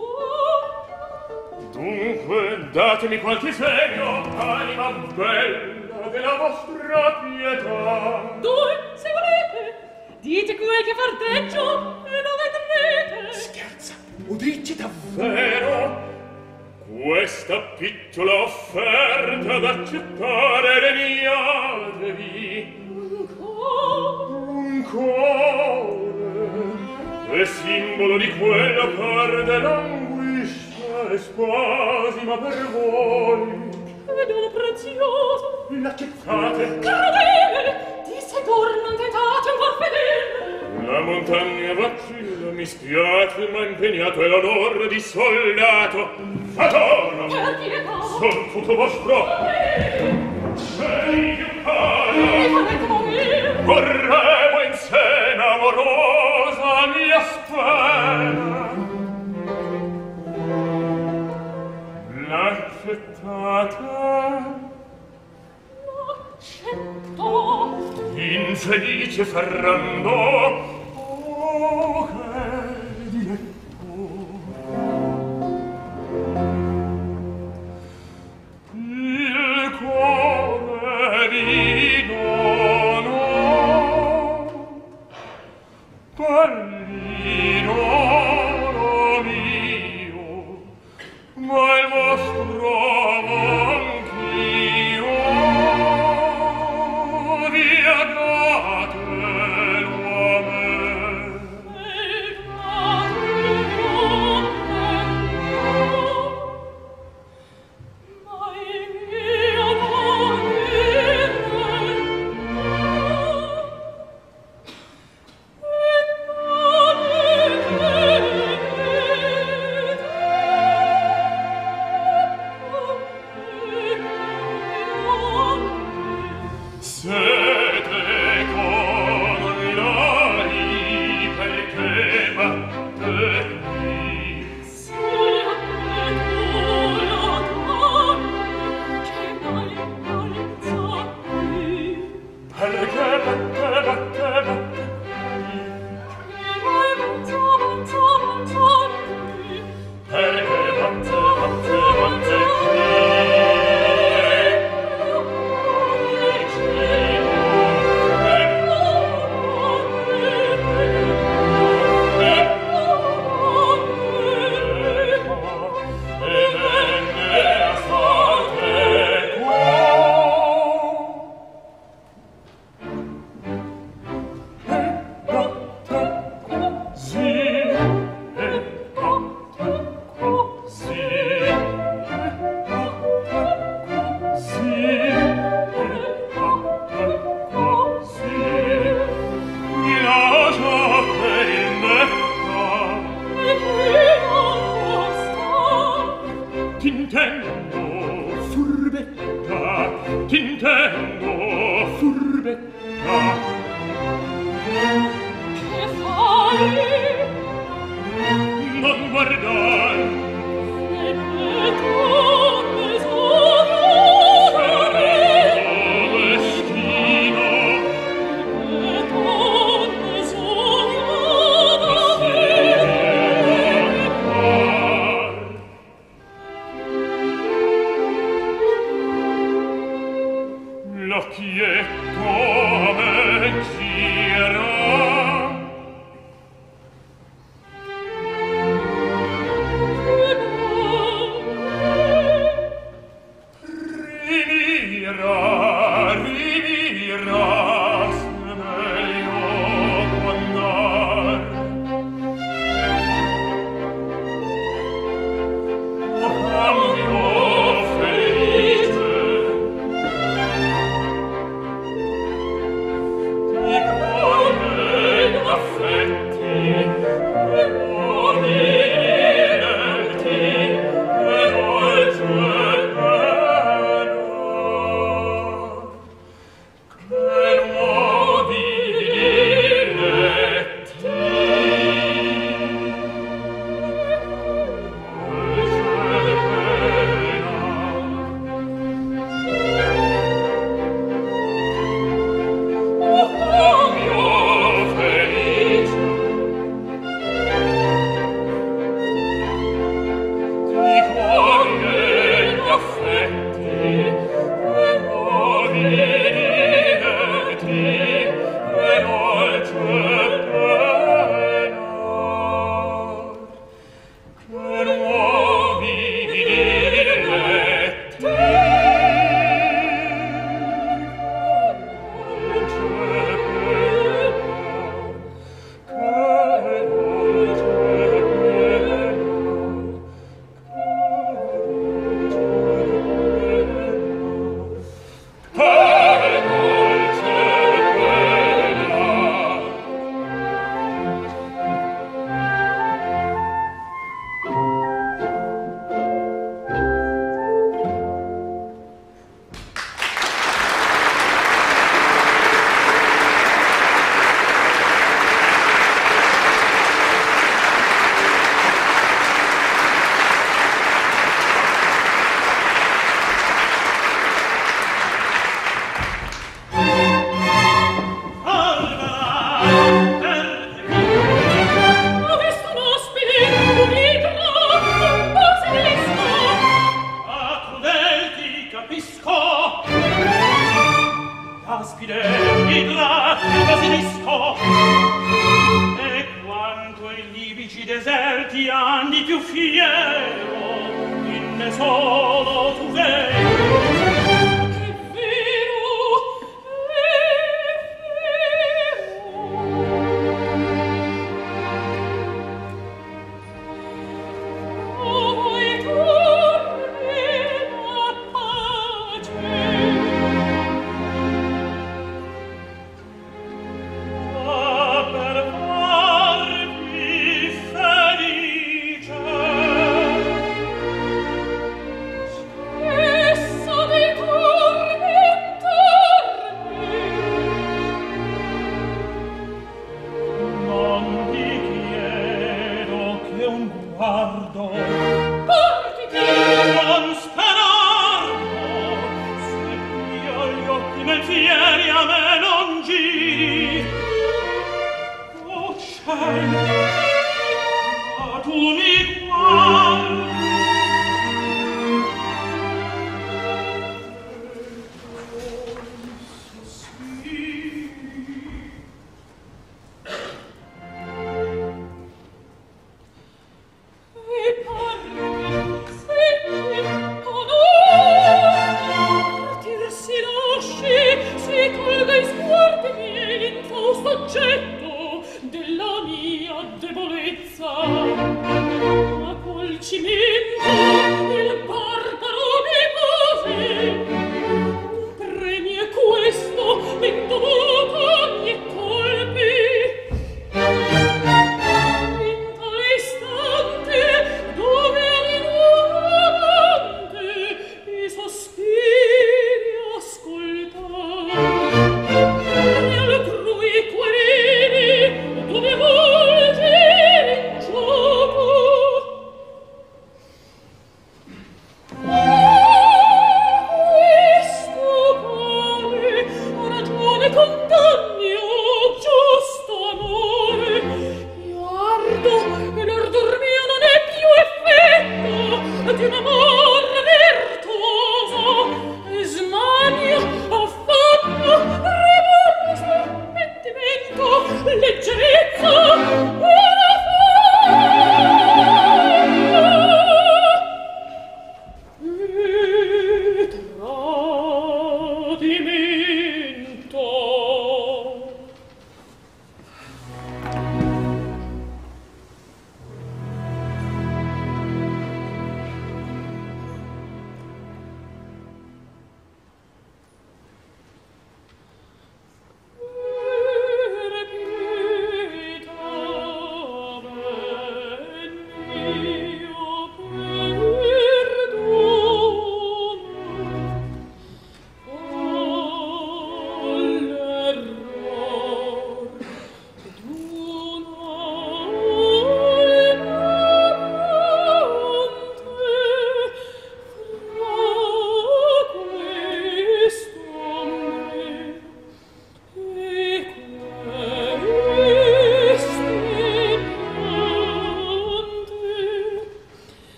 Datemi qualche segno, anima bella della vostra pietà. Due, se volete, dite quel che parteggio e lo vedrete. Scherza, udici davvero? Questa piccola offerta d'accettare degnatevi. Un cuore, è simbolo di quella par dell'anguiscia e spasima per voi. Ed una preziosa. La cercate. Credele, di segur non tentate ancor fedele. La montagna vacilla, mi spiace, ma impegnato è l'onore di soldato. Madonna! Per pietà! Sono tutto vostro! Sei più caro! Mi farete morire! Vorremo in sena amorosa mia spena. L'accettate? L'accetto! Infelice Ferrando! Oh, che diletto! Il cuore vi dono per l'idolo mio, ma il vostro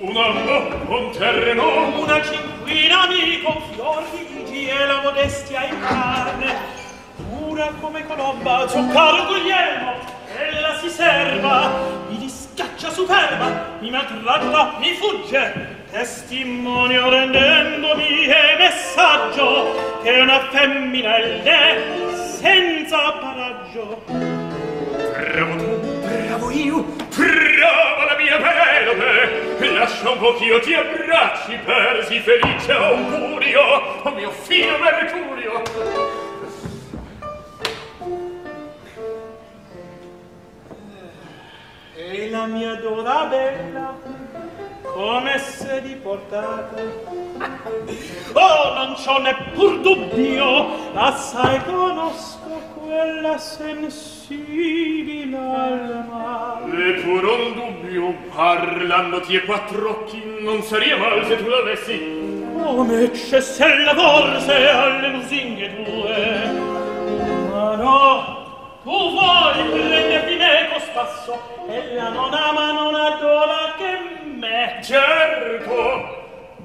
Un'alba, un terreno, una cinquina di confiordi e la modestia in carne, pura come colomba, suo caro Guglielmo, ella si serva, mi discaccia superba, mi maltratta, mi fugge, testimonio rendendomi e messaggio che una femmina è lei senza paraggio. Bravo tu, bravo io, brava la mia Penelope, lascia un po' che io ti abbracci per si felice augurio, oh mio figlio Mercurio. E la mia Dorabella come se di portata, oh non c'ho neppur dubbio, assai conosco quella sensibile alma. Eppur un dubbio, parlandoti e quattro occhi, non saria mal se tu l'avessi. Come c'è se la forse alle lusinghe tue, ma no, tu vuoi prenderti me con spasso, ella non ama, non adora che me. Certo,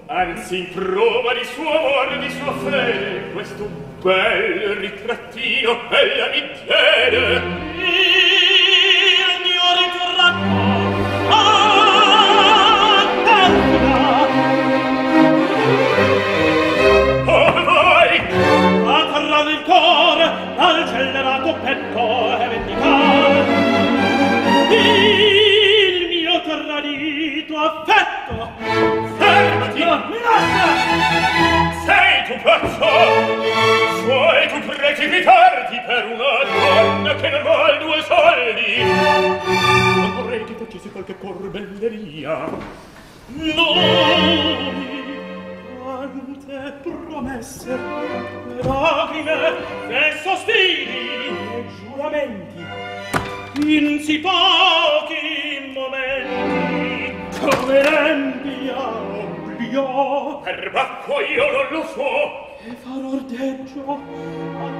anzi in prova di suo amore, di sua fede, questo bel ritrattino ella mi chiede. Il mio ritratto, attenta! Oh, vai! Attrarre il cuore dal gellerato petto e vendicare tuo affetto. Fermati! Minaccia! Sei tu pazzo! Suoi tu precipitarti per una donna che non ha due soldi! Non vorrei che facessi qualche corbelleria. Noi! Quante promesse, lacrime e sospiri e giuramenti in si pochi momenti. Come l'empia oblio, perbacco io non lo so, e farò ordeggio a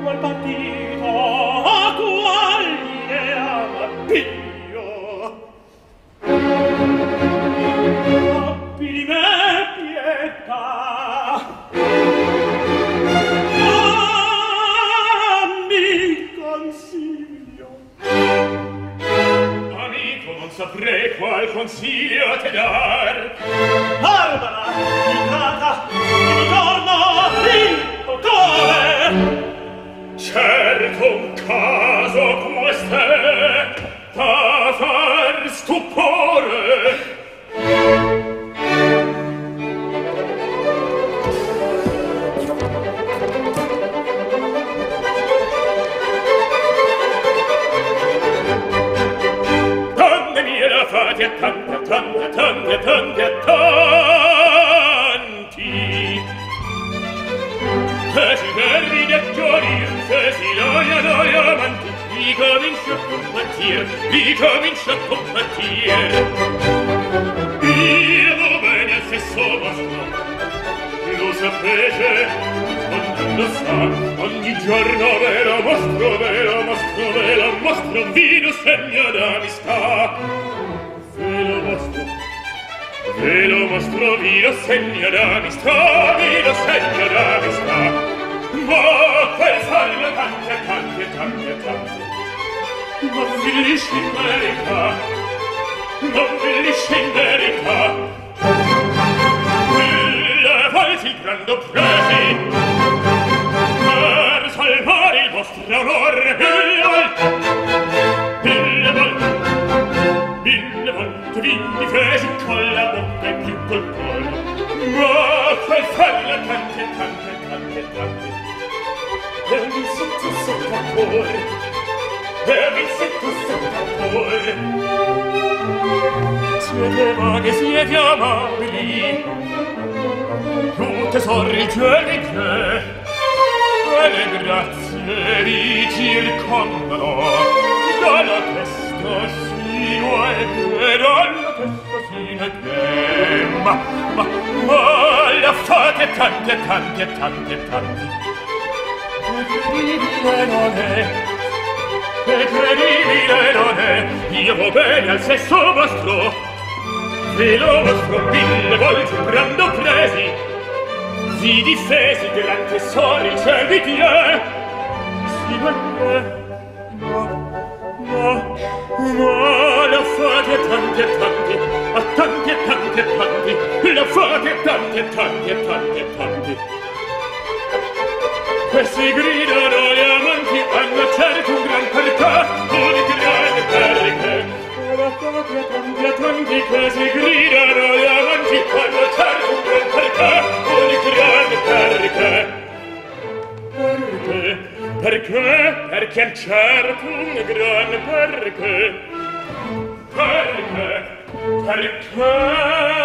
qual partito, a qual idea pio. Abbi di me pietà, dammi consiglio. Non saprei qual consiglio a te dar. Barbara, innata, che mi torno in dottore. Certo un caso questo è da far stupore. Fate a tanti, a tanti, a tanti, a tanti, a tanti, che si verri di gioia, che si noia, noia avanti, vi comincio a compatir, vi comincio a compatir. Io lo bene se sono lo sapete, ognuno sa, ogni giorno ve lo mostro, vino segno d'amistà. Ve lo mostro, vino segno d'amistà, vino segno d'amistà. Ma quel farlo tante, tante, tante, tante, non finisce in verità, non finisce in verità. Mille volte il grande presi per salvare il vostro onore, mille volte, mille volte vinni feci con la bocca e più col collo. Ma quel farla tante, tante, tante, tante, e un insetto sotto al cuore, e un insetto sotto al cuore. Siete maghi, siete amabili, tutte sorrigerite, e le grazie vi circondano dalla testa sua. E dalla testa fino ai piedi, ma la fate tante, tante, tante, tante, e credibile non è, e credibile non è. Io vo' bene al sesso vostro, e loro stroppinne voi prendo presi, si difesi delante soli cervi di te, si venne, ma la fate a tanti, la fate a tanti. E si gridano gli amanti, hanno certo un gran partà, un grande perché. La fate a tanti, che si gridano gli amanti, hanno certo un gran partà, un grande perché. Perché al certo un gran perché al certo un gran perché.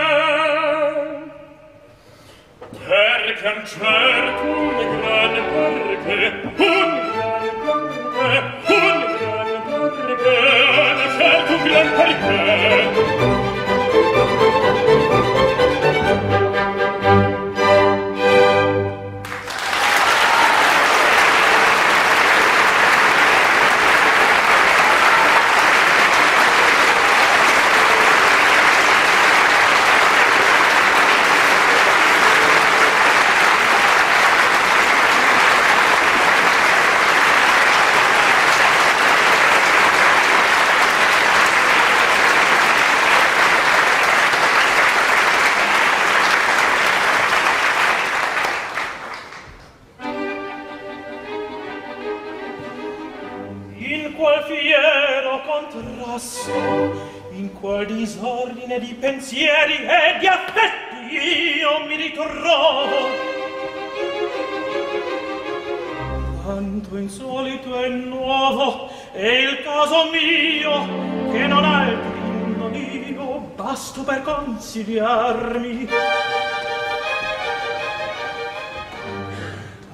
Consigliarmi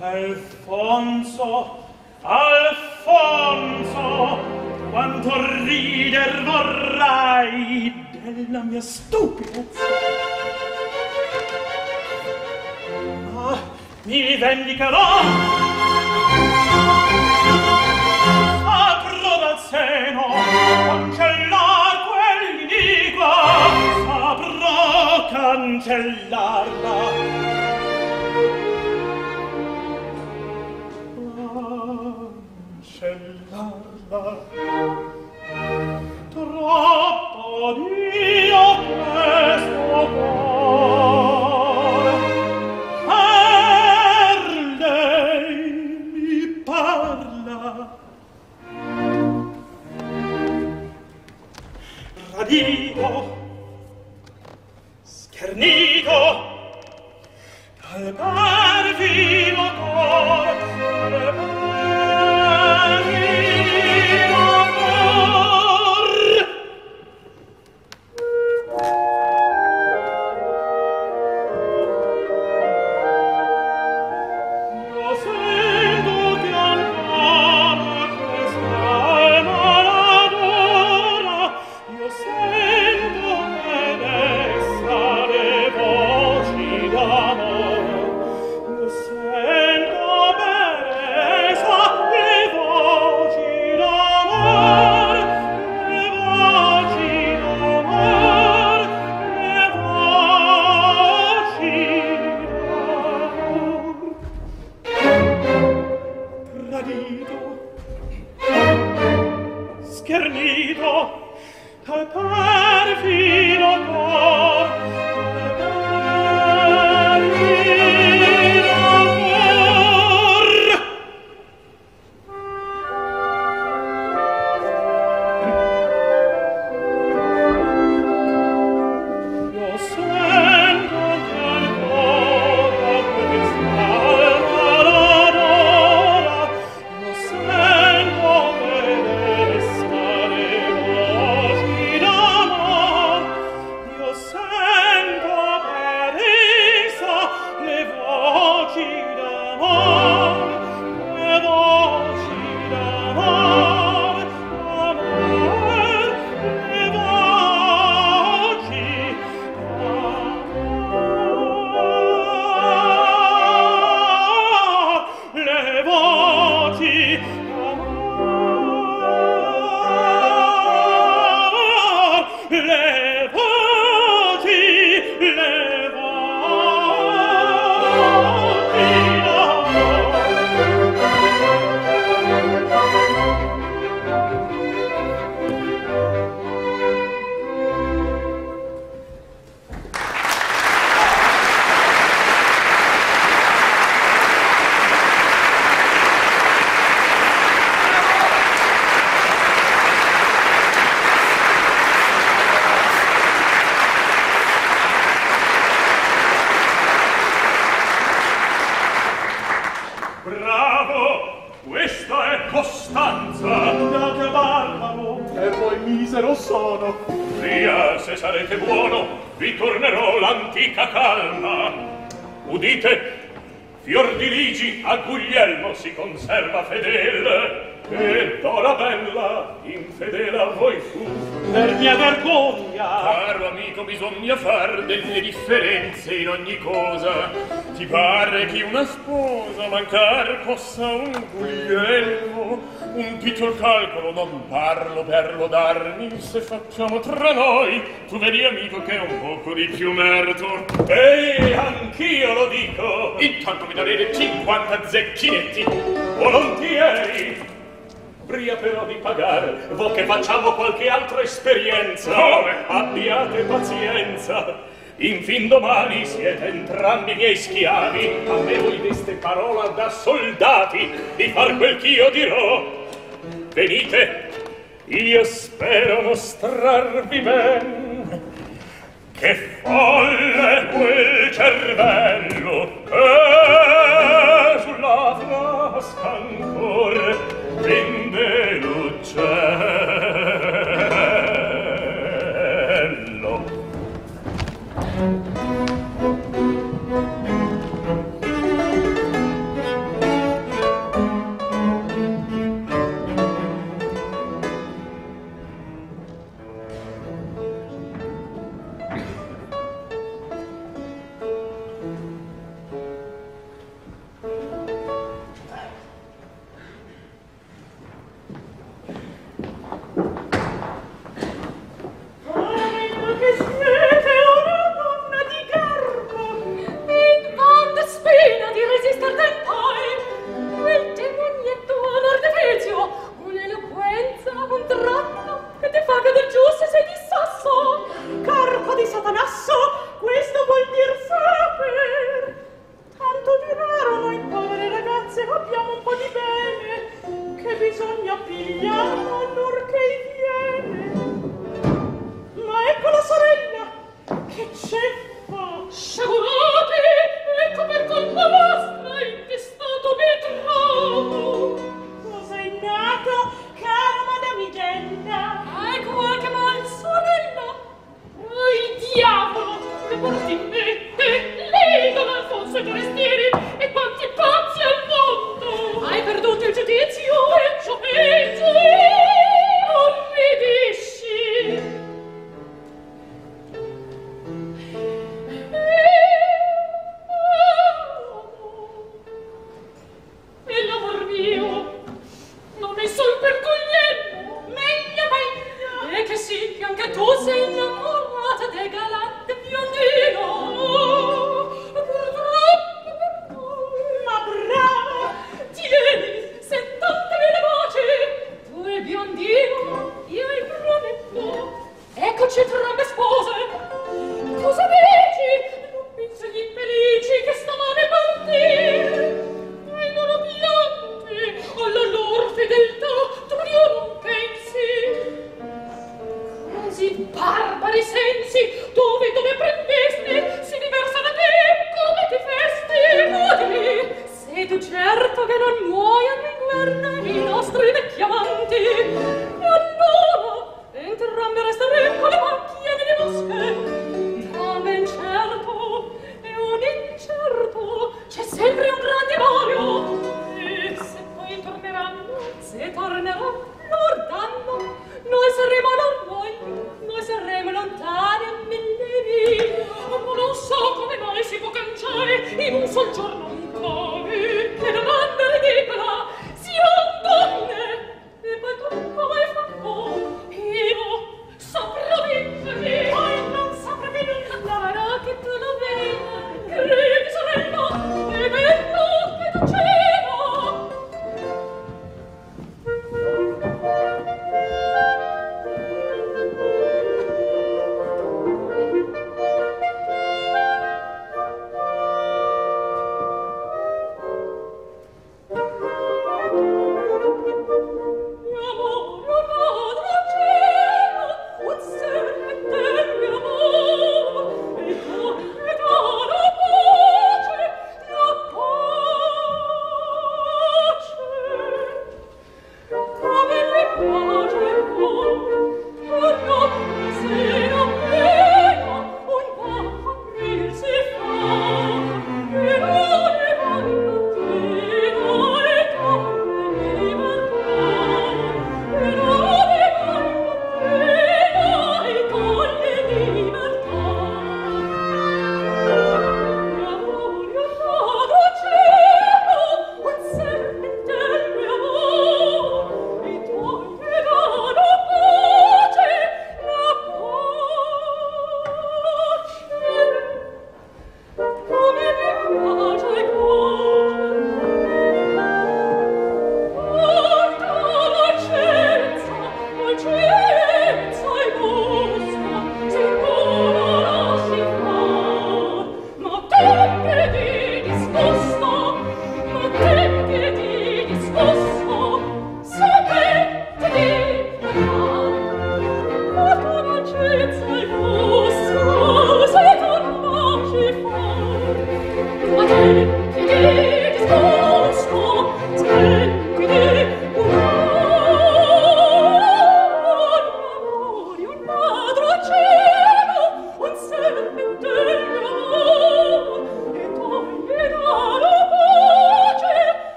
Alfonso, quanto rider vorrai della mia stupidezza. Ah, mi vendicherò, apro dal seno, cancellar quell'iniquità. Cancellarla. Troppo Dio questo cuore per lei mi parla. Radivo Cernito al parvino cor, al parvino cor. Lo sento che ancora questa maladora, io sento che adesso le voci d'amore, io sento bene. sarete buono, vi tornerò l'antica calma. Udite, fior di ligi a Guglielmo si conserva fedele, e Dorabella infedele a voi fu. Per mia vergogna, caro amico, bisogna far delle differenze in ogni cosa. Ti pare che una sposa mancar possa un Guglielmo? Un piccol calcolo, non parlo per lodarmi, se facciamo tra noi, tu vedi amico che è un poco di più merito. E anch'io lo dico. Intanto mi darete 50 zecchinetti. Volontieri. Pria però di pagar, vo che facciamo qualche altra esperienza. Come? Abbiate pazienza, infin domani siete entrambi miei schiavi. A me voi deste parola da soldati di far quel ch'io dirò. Venite, io spero mostrarvi ben che folle quel cervello che sulla frasca ancor prende l'uccello. Sento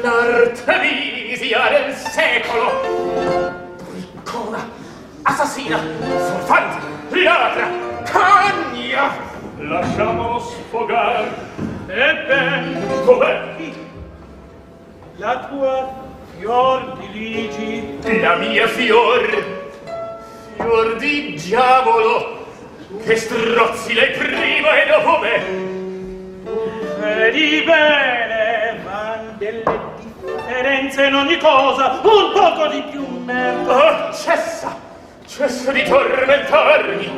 l'artemisia del secolo, briccona, assassina, furfante, ladra, cagna, lasciamo sfogar. Ebbene, dov'è la tua fior di ligi? La mia fior di diavolo, che strozzi lei prima e dopo me. Vedi bene, ma delle differenze in ogni cosa, un poco di più merda. Oh, cessa di tormentarmi,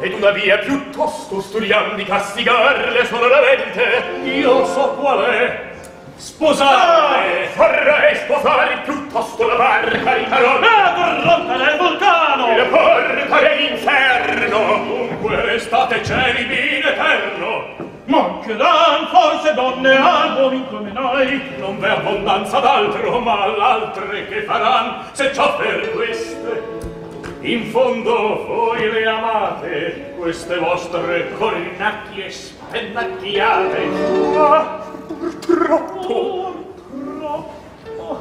ed una via piuttosto studiam di castigarle sonoramente. Io so qual è. Sposare! Vorrei sposare piuttosto la barca di Carone! La corrotta del vulcano! Le porta dell'inferno! Dunque restate celibi in eterno! Mancheran forse donne a uomini come noi, non v'è abbondanza d'altro, ma l'altre che faran, se ciò per queste. In fondo voi le amate, queste vostre cornacchie spennacchiate. Ma troppo!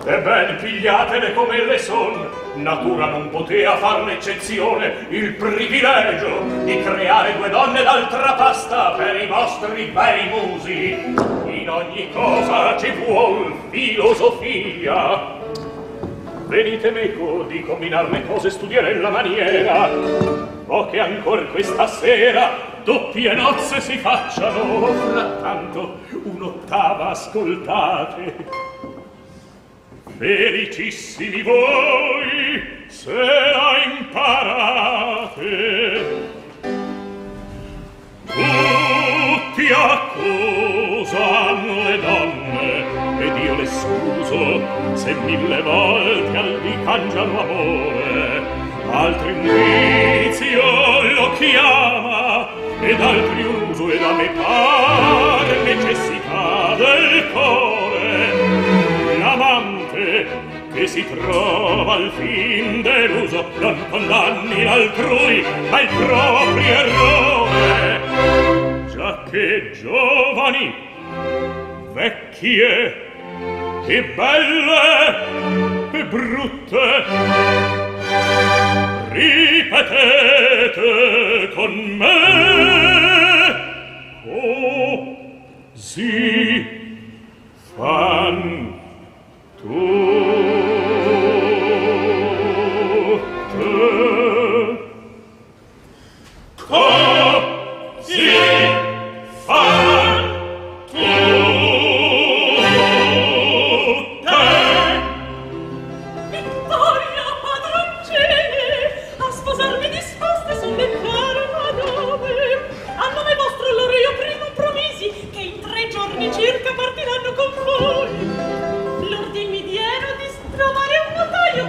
Ebbene, pigliatele come le son. Natura non poteva far l'eccezione, il privilegio di creare due donne d'altra pasta per i vostri bei musi. In ogni cosa ci vuol filosofia. Venite meco di combinar le cose, studiare la maniera. O che ancor questa sera doppie nozze si facciano, frattanto un'ottava ascoltate. Felicissimi voi se la imparate, tutti accusan le donne ed io le scuso se mille volte al vi cangiano amore. Altri un vizio lo chiama ed altri uso, ed a me pare necessità del cuore. L'amante che si trova al fin deluso non condanni l'altrui ma il proprio errore, giacché giovani, vecchie e belle e brutte, ripetete con me così fan tutte. Così fan tutte. Vittoria, padroncine, a sposarmi disposte son ben care madame. A nome vostro loro io prima promisi che in 3 giorni circa partiranno con voi.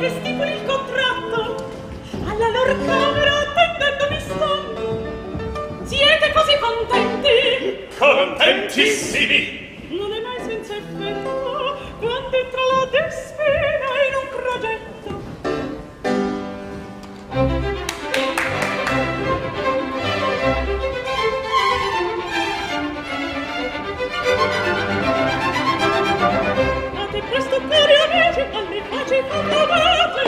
Che stipuli il contratto alla loro camera, attendendomi sto. Siete così contenti? Contentissimi! Non è mai senza effetto quando entra la despina in un progetto. Questo per gli amici, alle facce condamnate,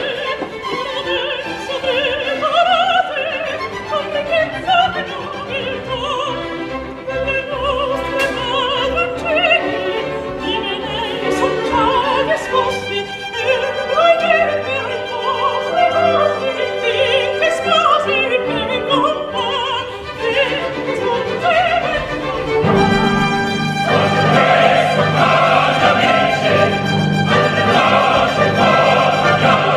una mensa preparate, con ricchezza e nobiltà, delle nostre padroncine, di venere son già disposti, e voi gente riposte, giusti, finché sposi, per me compagni, sono te. Yeah.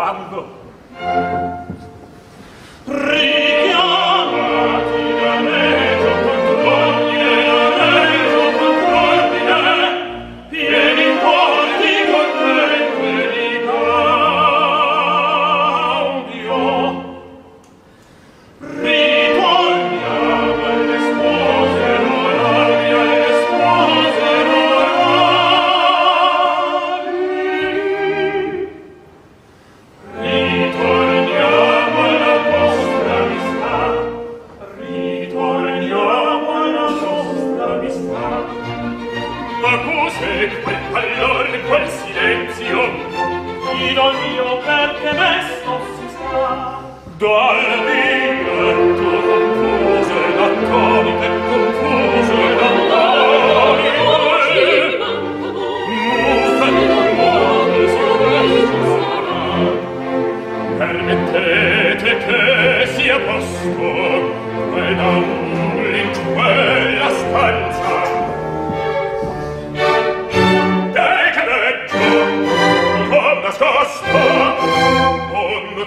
quando richiamati da me con ordine, pieni cuori di contento e di gaudio. Ritorniamo e le sposerò, ritorniamo alla nostra amistà, ritorniamo alla nostra amistà. Ma cos'è quel pallore, quel silenzio? Idol mio, perché me sto si sta? Dal vino confuso e lattoniche, muffa di un mondo si odessa. Permettete che sia posto quel amore in quella stanza.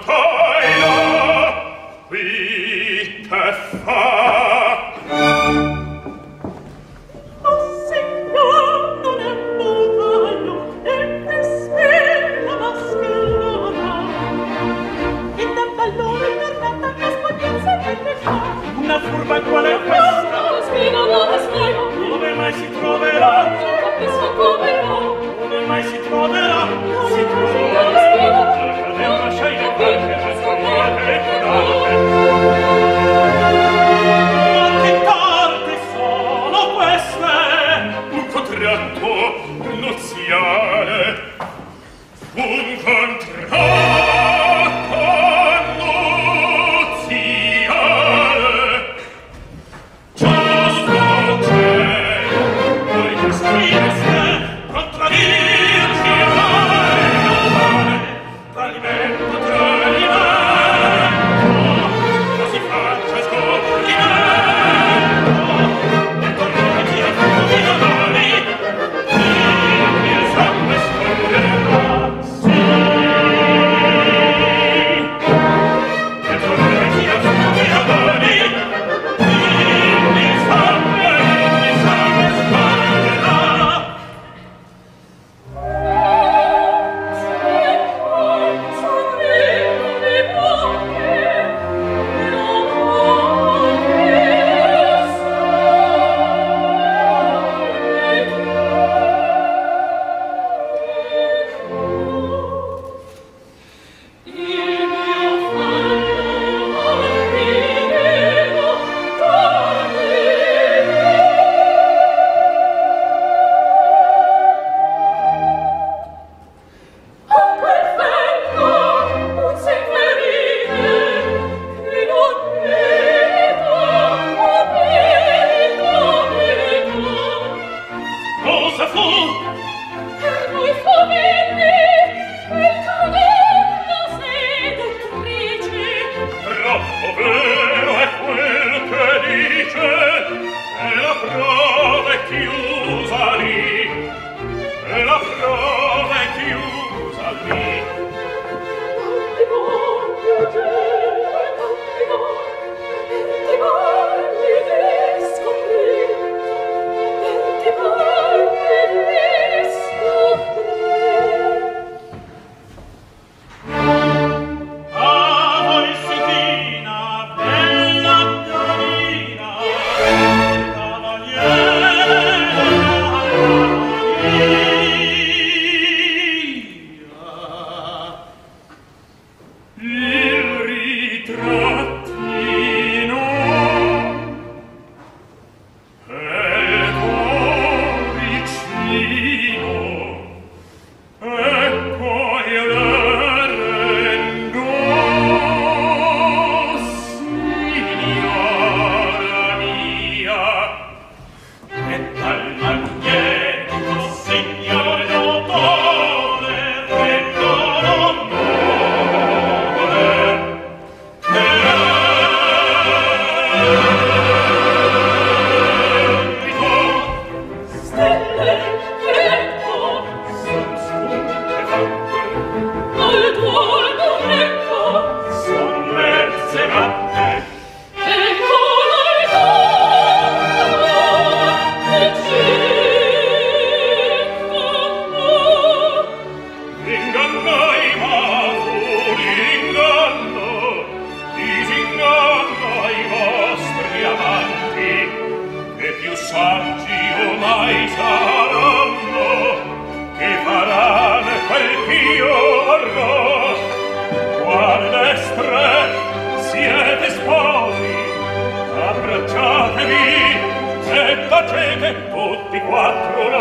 All the mio arroz, quale destre siete sposi, abbracciatevi e tacete tutti quattro.